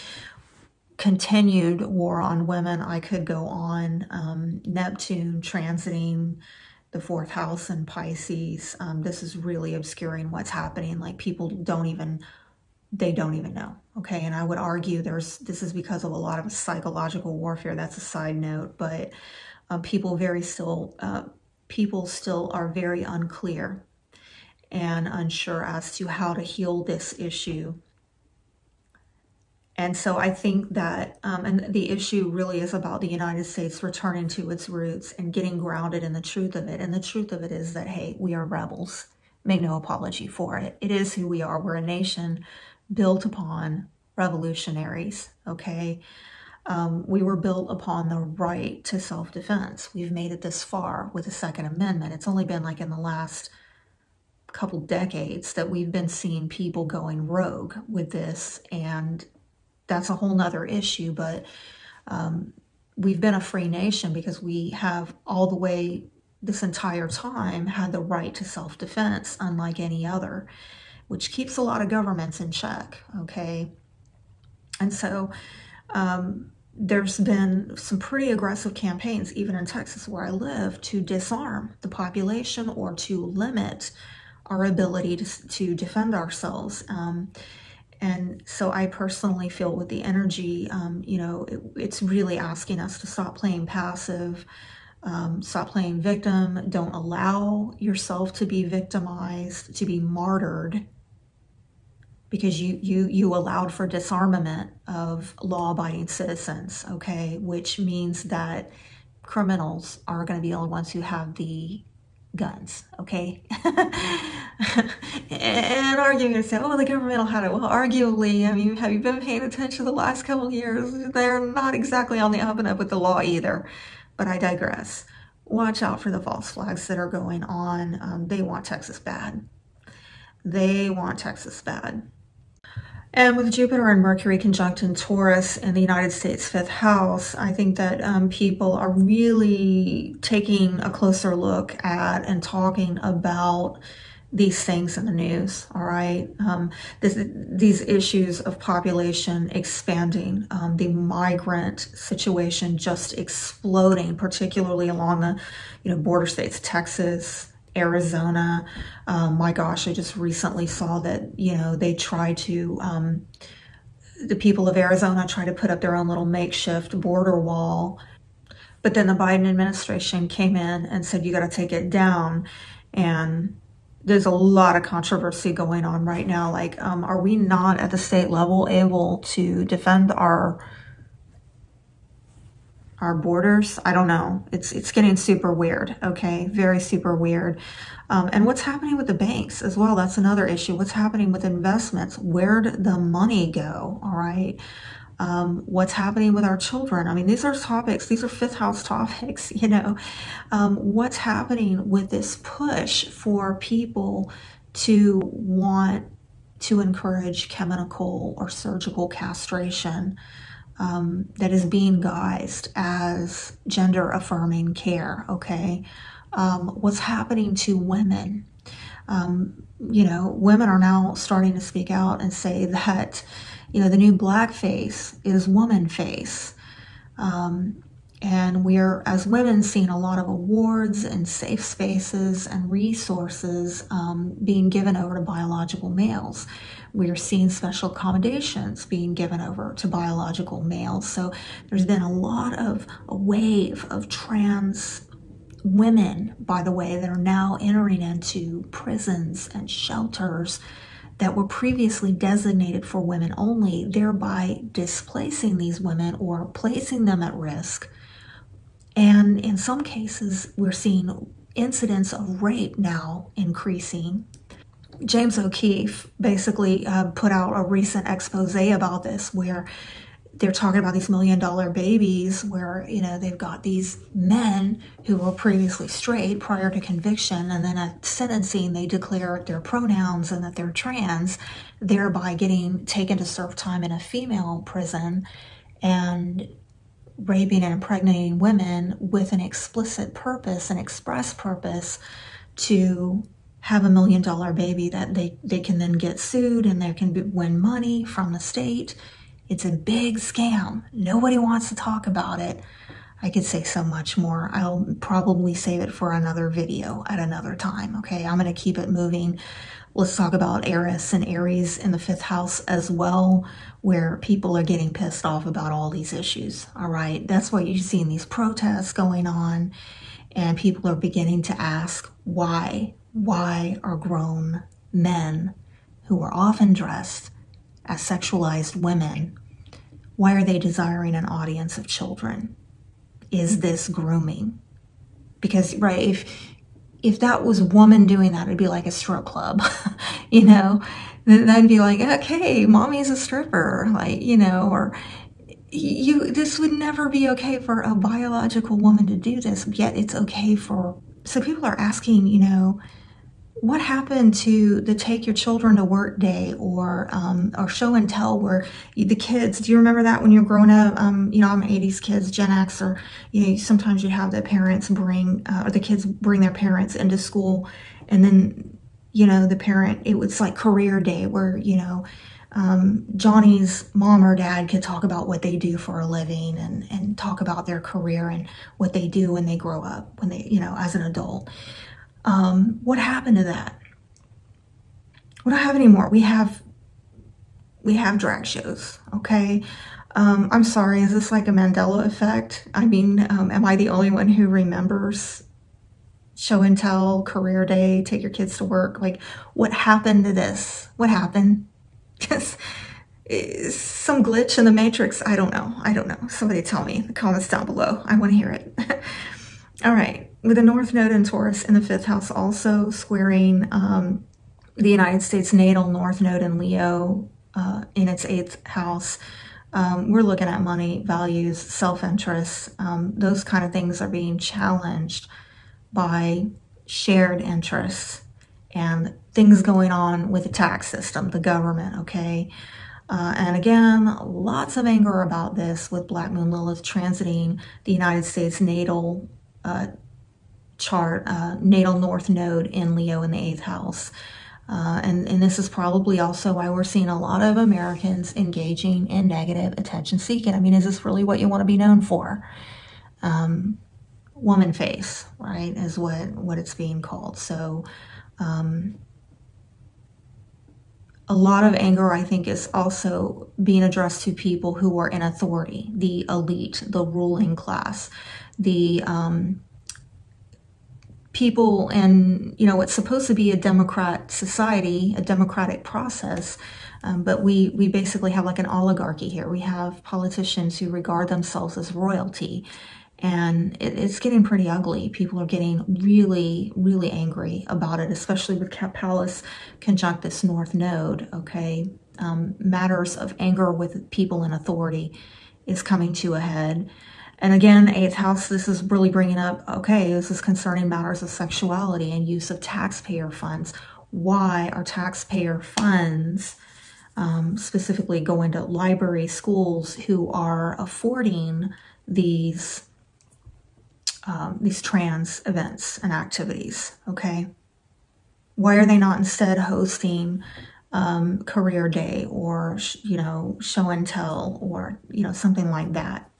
continued war on women. I could go on. Neptune transiting the fourth house in Pisces. This is really obscuring what's happening. Like people don't even know. Okay. And I would argue this is because of a lot of psychological warfare. That's a side note, but people still are very unclear and unsure as to how to heal this issue. And so I think that, and the issue really is about the United States returning to its roots and getting grounded in the truth of it. And the truth of it is that, hey, we are rebels. Make no apology for it. It is who we are. We're a nation built upon revolutionaries, okay? We were built upon the right to self-defense. We've made it this far with the Second Amendment. It's only been like in the last couple decades that we've been seeing people going rogue with this, and that's a whole nother issue, but we've been a free nation because we have all the way this entire time had the right to self-defense unlike any other, which keeps a lot of governments in check, okay? And so there's been some pretty aggressive campaigns, even in Texas where I live, to disarm the population or to limit our ability to defend ourselves. And so I personally feel with the energy, you know, it's really asking us to stop playing passive, stop playing victim, don't allow yourself to be victimized, to be martyred, because you allowed for disarmament of law-abiding citizens, okay? Which means that criminals are going to be the only ones who have the guns, okay? And arguing and say, oh, the governmental had it. Well, arguably, I mean, have you been paying attention the last couple of years? They're not exactly on the up and up with the law either, but I digress. Watch out for the false flags that are going on. They want Texas bad. They want Texas bad. And with Jupiter and Mercury conjunct in Taurus in the United States 5th house, I think that people are really taking a closer look at and talking about these things in the news, all right? These issues of population expanding, the migrant situation just exploding, particularly along the border states, Texas, Arizona. My gosh, I just recently saw that, they try to, the people of Arizona try to put up their own little makeshift border wall. But then the Biden administration came in and said, you got to take it down. And there's a lot of controversy going on right now. Like, are we not at the state level able to defend our borders? I don't know. It's getting super weird. Okay. Very super weird. And what's happening with the banks as well? That's another issue. What's happening with investments? Where'd the money go? All right. What's happening with our children? I mean, these are topics, these are 5th house topics, what's happening with this push for people to want to encourage chemical or surgical castration? That is being guised as gender affirming care, okay? What's happening to women? Women are now starting to speak out and say that, the new blackface is woman face. And we're, as women, seeing a lot of awards and safe spaces and resources being given over to biological males. We're seeing special accommodations being given over to biological males. So there's been a lot of a wave of trans women, by the way, that are now entering into prisons and shelters that were previously designated for women only, thereby displacing these women or placing them at risk. And in some cases, we're seeing incidents of rape now increasing. James O'Keefe basically put out a recent expose about this, where they're talking about these $1 million babies where, they've got these men who were previously straight prior to conviction, and then at sentencing, they declare their pronouns and that they're trans, thereby getting taken to serve time in a female prison and raping and impregnating women with an explicit purpose, an express purpose to have a $1 million baby that they can then get sued and they can win money from the state. It's a big scam. Nobody wants to talk about it. I could say so much more. I'll probably save it for another video at another time, okay? I'm gonna keep it moving. Let's talk about Eris and Aries in the 5th house as well, where people are getting pissed off about all these issues, all right? That's why you're seeing these protests going on, and people are beginning to ask why? Why are grown men who are often dressed as sexualized women, why are they desiring an audience of children? Is this grooming? Because, right, if that was a woman doing that, it'd be like a strip club, that'd be like, okay, mommy's a stripper, like, or this would never be okay for a biological woman to do this, yet it's okay for, so people are asking, what happened to the take your children to work day or show and tell where the kids, do you remember that when you're growing up? I'm an 80s kids, Gen Xer, sometimes you have the parents bring, or the kids bring their parents into school, and then, the parent, it was like career day where, Johnny's mom or dad could talk about what they do for a living and talk about their career and what they do when they grow up, when they, you know, as an adult. What happened to that? We don't have anymore. We have drag shows, okay? I'm sorry, is this like a Mandela effect? I mean, am I the only one who remembers show and tell, career day, take your kids to work? Like, what happened to this? What happened? Some glitch in the matrix? I don't know. I don't know. Somebody tell me in the comments down below. I want to hear it. All right. With the North Node in Taurus in the 5th house also squaring the United States natal North Node in Leo in its 8th house, we're looking at money, values, self-interest. Those kind of things are being challenged by shared interests and things going on with the tax system, the government, okay? And again, lots of anger about this with Black Moon Lilith transiting the United States natal chart, natal North Node in Leo in the 8th house. And this is probably also why we're seeing a lot of Americans engaging in negative attention seeking. I mean, is this really what you want to be known for? Woman face, right, is what it's being called. So a lot of anger, I think, is also being addressed to people who are in authority, the elite, the ruling class, the people in, you know, it's supposed to be a democrat society, a democratic process, but we basically have like an oligarchy here. We have politicians who regard themselves as royalty, and it's getting pretty ugly. People are getting really, really angry about it, especially with Pallas conjunct this North Node, okay? Matters of anger with people in authority is coming to a head. And again, 8th house, this is really bringing up, okay, this is concerning matters of sexuality and use of taxpayer funds. Why are taxpayer funds specifically going to library schools who are affording these trans events and activities, okay? Why are they not instead hosting career day or, you know, show and tell or, you know, something like that?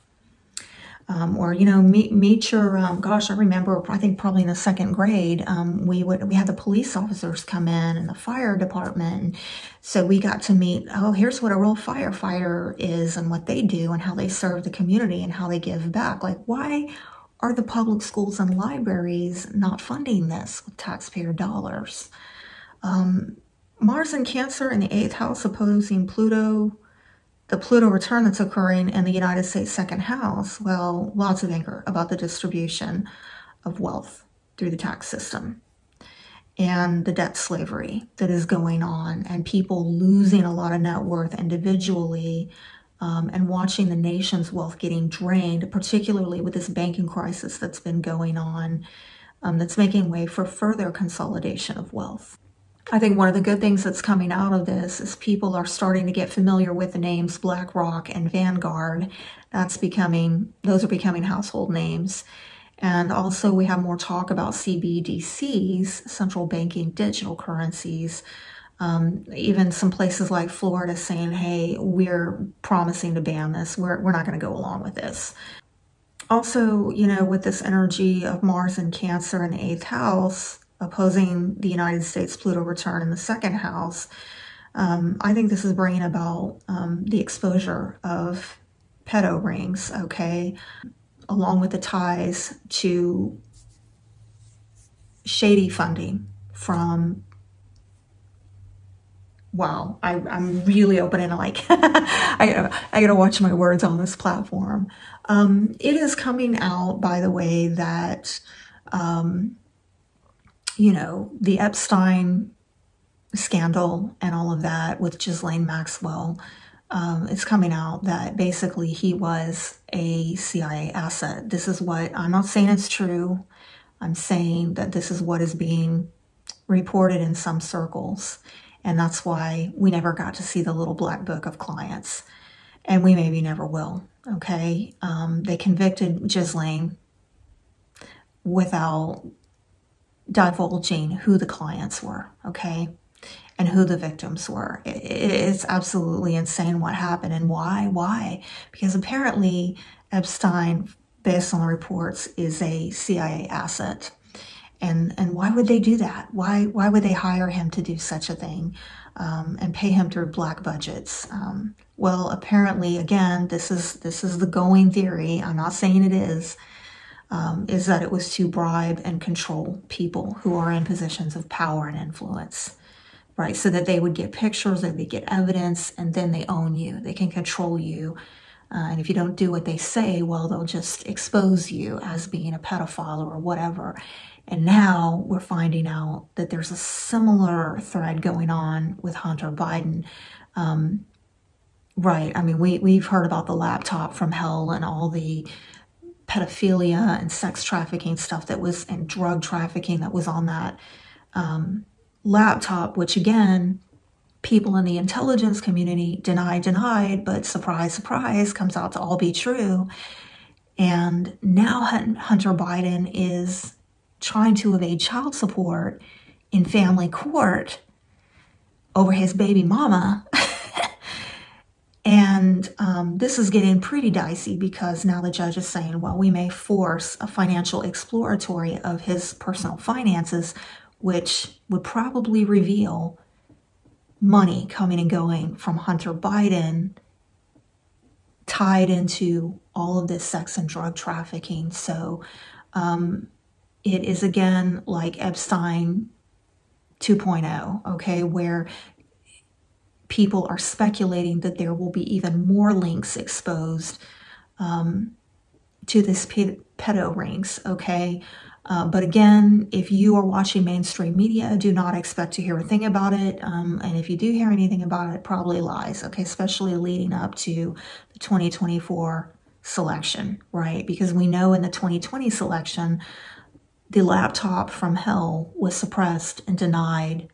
Or, you know, meet your, gosh, I remember, I think probably in the 2nd grade, we had the police officers come in and the fire department. And so we got to meet, oh, here's what a real firefighter is and what they do and how they serve the community and how they give back. Like, why are the public schools and libraries not funding this with taxpayer dollars? Mars and Cancer in the 8th house opposing Pluto, the Pluto return that's occurring in the United States 2nd house. Well, lots of anger about the distribution of wealth through the tax system and the debt slavery that is going on and people losing a lot of net worth individually, and watching the nation's wealth getting drained, particularly with this banking crisis that's been going on, that's making way for further consolidation of wealth. I think one of the good things that's coming out of this is people are starting to get familiar with the names BlackRock and Vanguard. Those are becoming household names. And also we have more talk about CBDCs, central banking digital currencies. Even some places like Florida saying, hey, we're promising to ban this. We're not going to go along with this. Also, you know, with this energy of Mars and Cancer in the 8th house, opposing the United States Pluto return in the 2nd house, I think this is bringing about the exposure of pedo rings, okay, along with the ties to shady funding from, wow, I'm really opening like, I gotta watch my words on this platform. It is coming out, by the way, that, you know, the Epstein scandal and all of that with Ghislaine Maxwell, it's coming out that basically he was a CIA asset. This is what, I'm not saying it's true. I'm saying that this is what is being reported in some circles. And that's why we never got to see the little black book of clients. And we maybe never will, okay? They convicted Ghislaine without divulging who the clients were, okay? and who the victims were. It's absolutely insane what happened and why. Why? Because apparently Epstein, based on the reports, is a CIA asset. And why would they do that? Why would they hire him to do such a thing and pay him through black budgets? Well, apparently, again, this is the going theory. I'm not saying it is that it was to bribe and control people who are in positions of power and influence, right? So that they would get pictures, they would get evidence, and then they own you. They can control you. And if you don't do what they say, well, they'll just expose you as being a pedophile or whatever. And now we're finding out that there's a similar thread going on with Hunter Biden. Right. I mean, we've heard about the laptop from hell and all the pedophilia and sex trafficking stuff that was, and drug trafficking that was on that laptop, which again, people in the intelligence community denied, but surprise, surprise, comes out to all be true. And now Hunter Biden is trying to evade child support in family court over his baby mama. And this is getting pretty dicey because now the judge is saying, well, we may force a financial exploratory of his personal finances, which would probably reveal money coming and going from Hunter Biden tied into all of this sex and drug trafficking. So it is, again, like Epstein 2.0, okay, where people are speculating that there will be even more links exposed to this pedo rings, okay? But again, if you are watching mainstream media, do not expect to hear a thing about it. And if you do hear anything about it, probably lies, okay? Especially leading up to the 2024 selection, right? Because we know in the 2020 selection, the laptop from hell was suppressed and denied,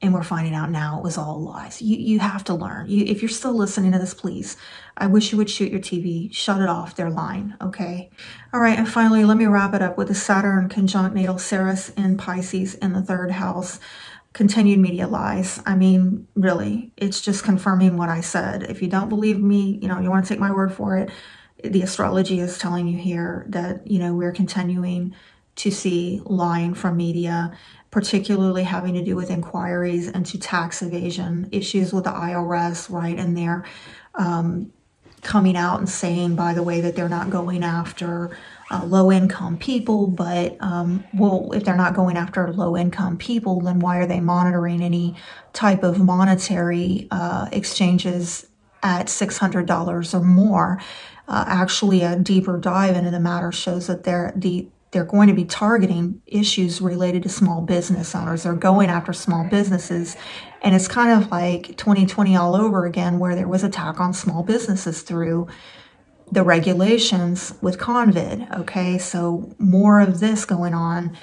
and we're finding out now it was all lies. You have to learn. If you're still listening to this, please, I wish you would shoot your TV, shut it off, they're lying, okay? All right, and finally, let me wrap it up with the Saturn conjunct natal Ceres in Pisces in the third house. Continued media lies. I mean, really, it's just confirming what I said. If you don't believe me, you know, you want to take my word for it, the astrology is telling you here that, you know, we're continuing to see lying from media, particularly having to do with inquiries and to tax evasion, issues with the IRS, right? And they're coming out and saying, by the way, that they're not going after low-income people, but, well, if they're not going after low-income people, then why are they monitoring any type of monetary exchanges at $600 or more? Actually, a deeper dive into the matter shows that they're going to be targeting issues related to small business owners. They're going after small businesses. And it's kind of like 2020 all over again, where there was attack on small businesses through the regulations with COVID, okay? So more of this going on.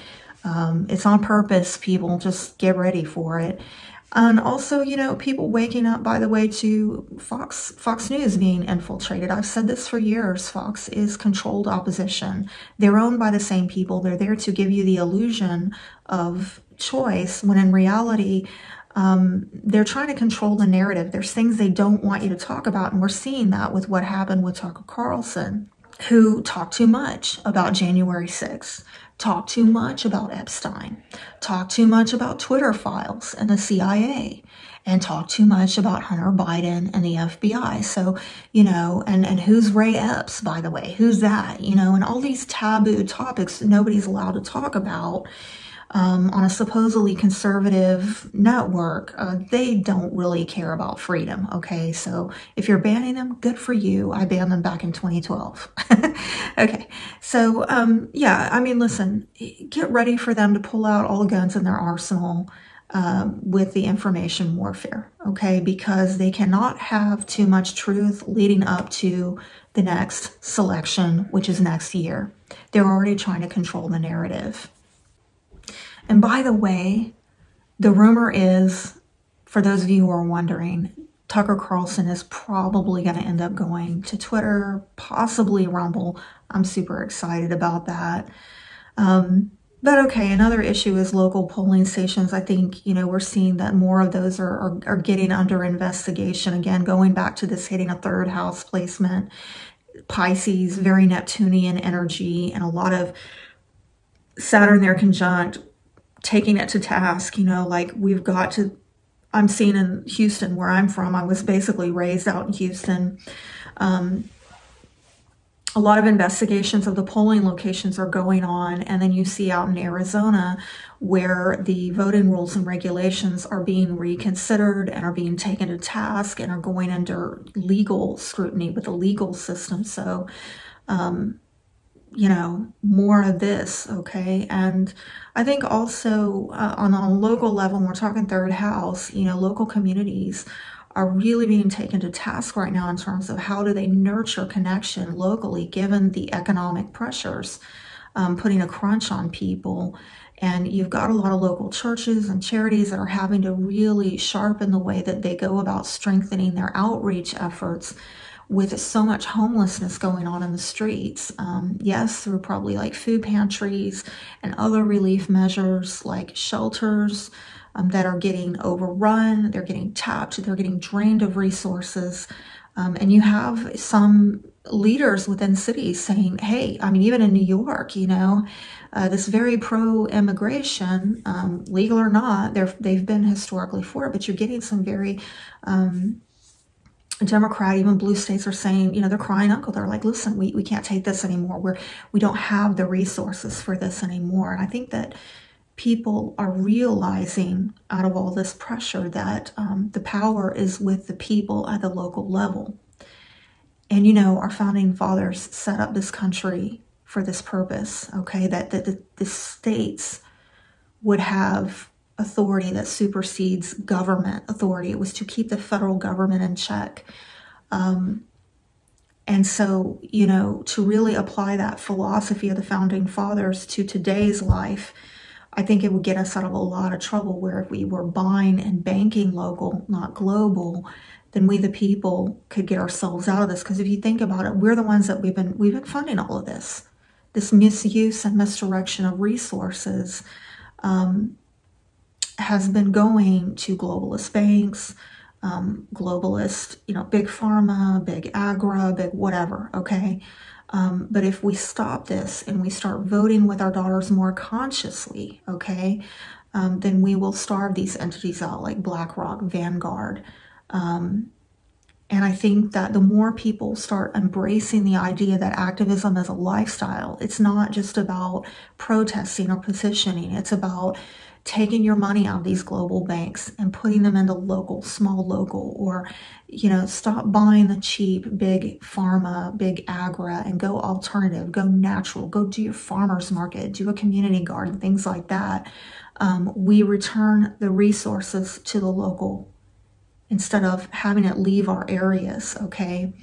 It's on purpose, people. Just get ready for it. And also, you know, people waking up, by the way, to Fox News being infiltrated. I've said this for years. Fox is controlled opposition. They're owned by the same people. They're there to give you the illusion of choice, when in reality, they're trying to control the narrative. There's things they don't want you to talk about, and we're seeing that with what happened with Tucker Carlson, who talked too much about January 6th. Talk too much about Epstein, talk too much about Twitter files and the CIA, and talk too much about Hunter Biden and the FBI. So, you know, and who's Ray Epps, by the way, who's that, you know, and all these taboo topics nobody's allowed to talk about on a supposedly conservative network. They don't really care about freedom, okay? So if you're banning them, good for you. I banned them back in 2012. Okay, so yeah, I mean, listen, get ready for them to pull out all the guns in their arsenal with the information warfare, okay? Because they cannot have too much truth leading up to the next selection, which is next year. They're already trying to control the narrative. And by the way, the rumor is, for those of you who are wondering, Tucker Carlson is probably going to end up going to Twitter, possibly Rumble. I'm super excited about that. But okay, another issue is local polling stations. I think, you know, we're seeing that more of those are getting under investigation. Again, going back to this hitting a third house placement, Pisces, very Neptunian energy, and a lot of Saturn there conjunct, taking it to task, you know, like we've got to, I'm seeing in Houston where I'm from, I was basically raised out in Houston. A lot of investigations of the polling locations are going on. And then you see out in Arizona where the voting rules and regulations are being reconsidered and are being taken to task and are going under legal scrutiny with the legal system. So, you know, more of this, okay? And I think also on a local level, when we're talking third house, you know, local communities are really being taken to task right now in terms of how do they nurture connection locally, given the economic pressures, putting a crunch on people. And you've got a lot of local churches and charities that are having to really sharpen the way that they go about strengthening their outreach efforts with so much homelessness going on in the streets. Yes, through probably like food pantries and other relief measures like shelters, that are getting overrun, they're getting tapped, they're getting drained of resources. And you have some leaders within cities saying, hey, I mean, even in New York, you know, this very pro-immigration, legal or not, they've been historically for it, but you're getting some very Democrat, even blue states are saying, you know, they're crying uncle. They're like, listen, we can't take this anymore. We don't have the resources for this anymore. And I think that people are realizing out of all this pressure that the power is with the people at the local level. And, you know, our founding fathers set up this country for this purpose, okay, that the states would have authority that supersedes government authority. It was to keep the federal government in check. And so, you know, to really apply that philosophy of the founding fathers to today's life, I think it would get us out of a lot of trouble where if we were buying and banking local, not global, then we, the people, could get ourselves out of this. Because if you think about it, we're the ones that we've been funding all of this, this misuse and misdirection of resources has been going to globalist banks, globalist, you know, big pharma, big agri, big whatever, okay? But if we stop this and we start voting with our daughters more consciously, okay, then we will starve these entities out like BlackRock, Vanguard. And I think that the more people start embracing the idea that activism is a lifestyle, it's not just about protesting or positioning. It's about taking your money out of these global banks and putting them into local, small local, or, you know, stop buying the cheap, big pharma, big agra, and go alternative, go natural, go do your farmer's market, do a community garden, things like that. We return the resources to the local instead of having it leave our areas, okay?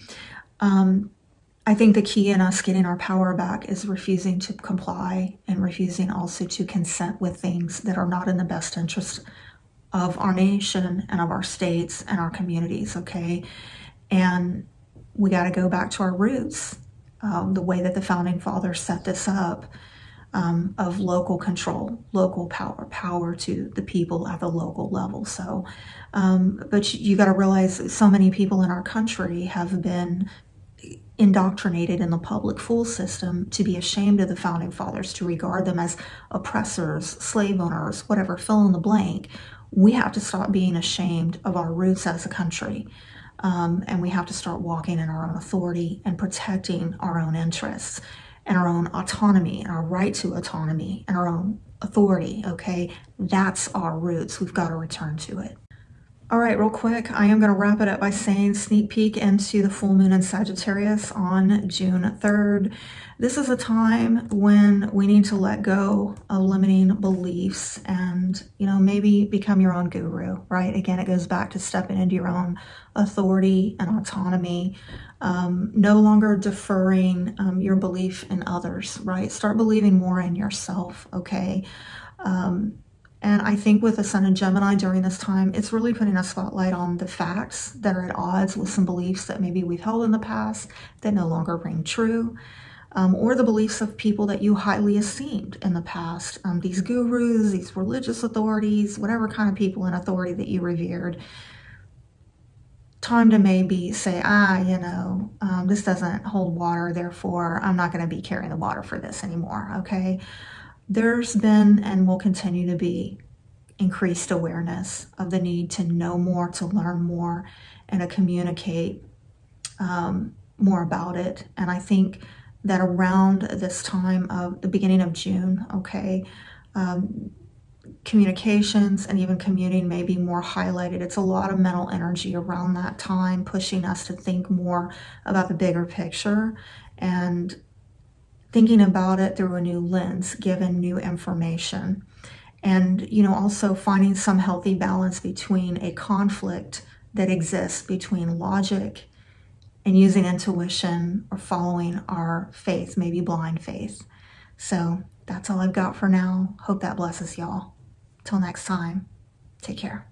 I think the key in us getting our power back is refusing to comply and refusing also to consent with things that are not in the best interest of our nation and of our states and our communities, okay? And we got to go back to our roots, the way that the founding fathers set this up, of local control, local power to the people at the local level. So, but you got to realize so many people in our country have been indoctrinated in the public fool system to be ashamed of the founding fathers, to regard them as oppressors, slave owners, whatever, fill in the blank. We have to stop being ashamed of our roots as a country. And we have to start walking in our own authority and protecting our own interests and our own autonomy and our right to autonomy and our own authority, okay? That's our roots. We've got to return to it. All right, real quick, I am going to wrap it up by saying sneak peek into the full moon in Sagittarius on June 3rd. This is a time when we need to let go of limiting beliefs and, you know, maybe become your own guru, right? Again, it goes back to stepping into your own authority and autonomy, no longer deferring your belief in others, right? Start believing more in yourself, okay? And I think with the sun in Gemini during this time, it's really putting a spotlight on the facts that are at odds with some beliefs that maybe we've held in the past that no longer ring true. or the beliefs of people that you highly esteemed in the past. These gurus, these religious authorities, whatever kind of people in authority that you revered. Time to maybe say, this doesn't hold water, therefore I'm not going to be carrying the water for this anymore, okay? There's been and will continue to be increased awareness of the need to know more, to learn more, and to communicate more about it. And I think that around this time of the beginning of June, okay, communications and even commuting may be more highlighted. It's a lot of mental energy around that time, pushing us to think more about the bigger picture and thinking about it through a new lens, given new information. And, you know, also finding some healthy balance between a conflict that exists between logic and using intuition or following our faith, maybe blind faith. So that's all I've got for now. Hope that blesses y'all. Till next time, take care.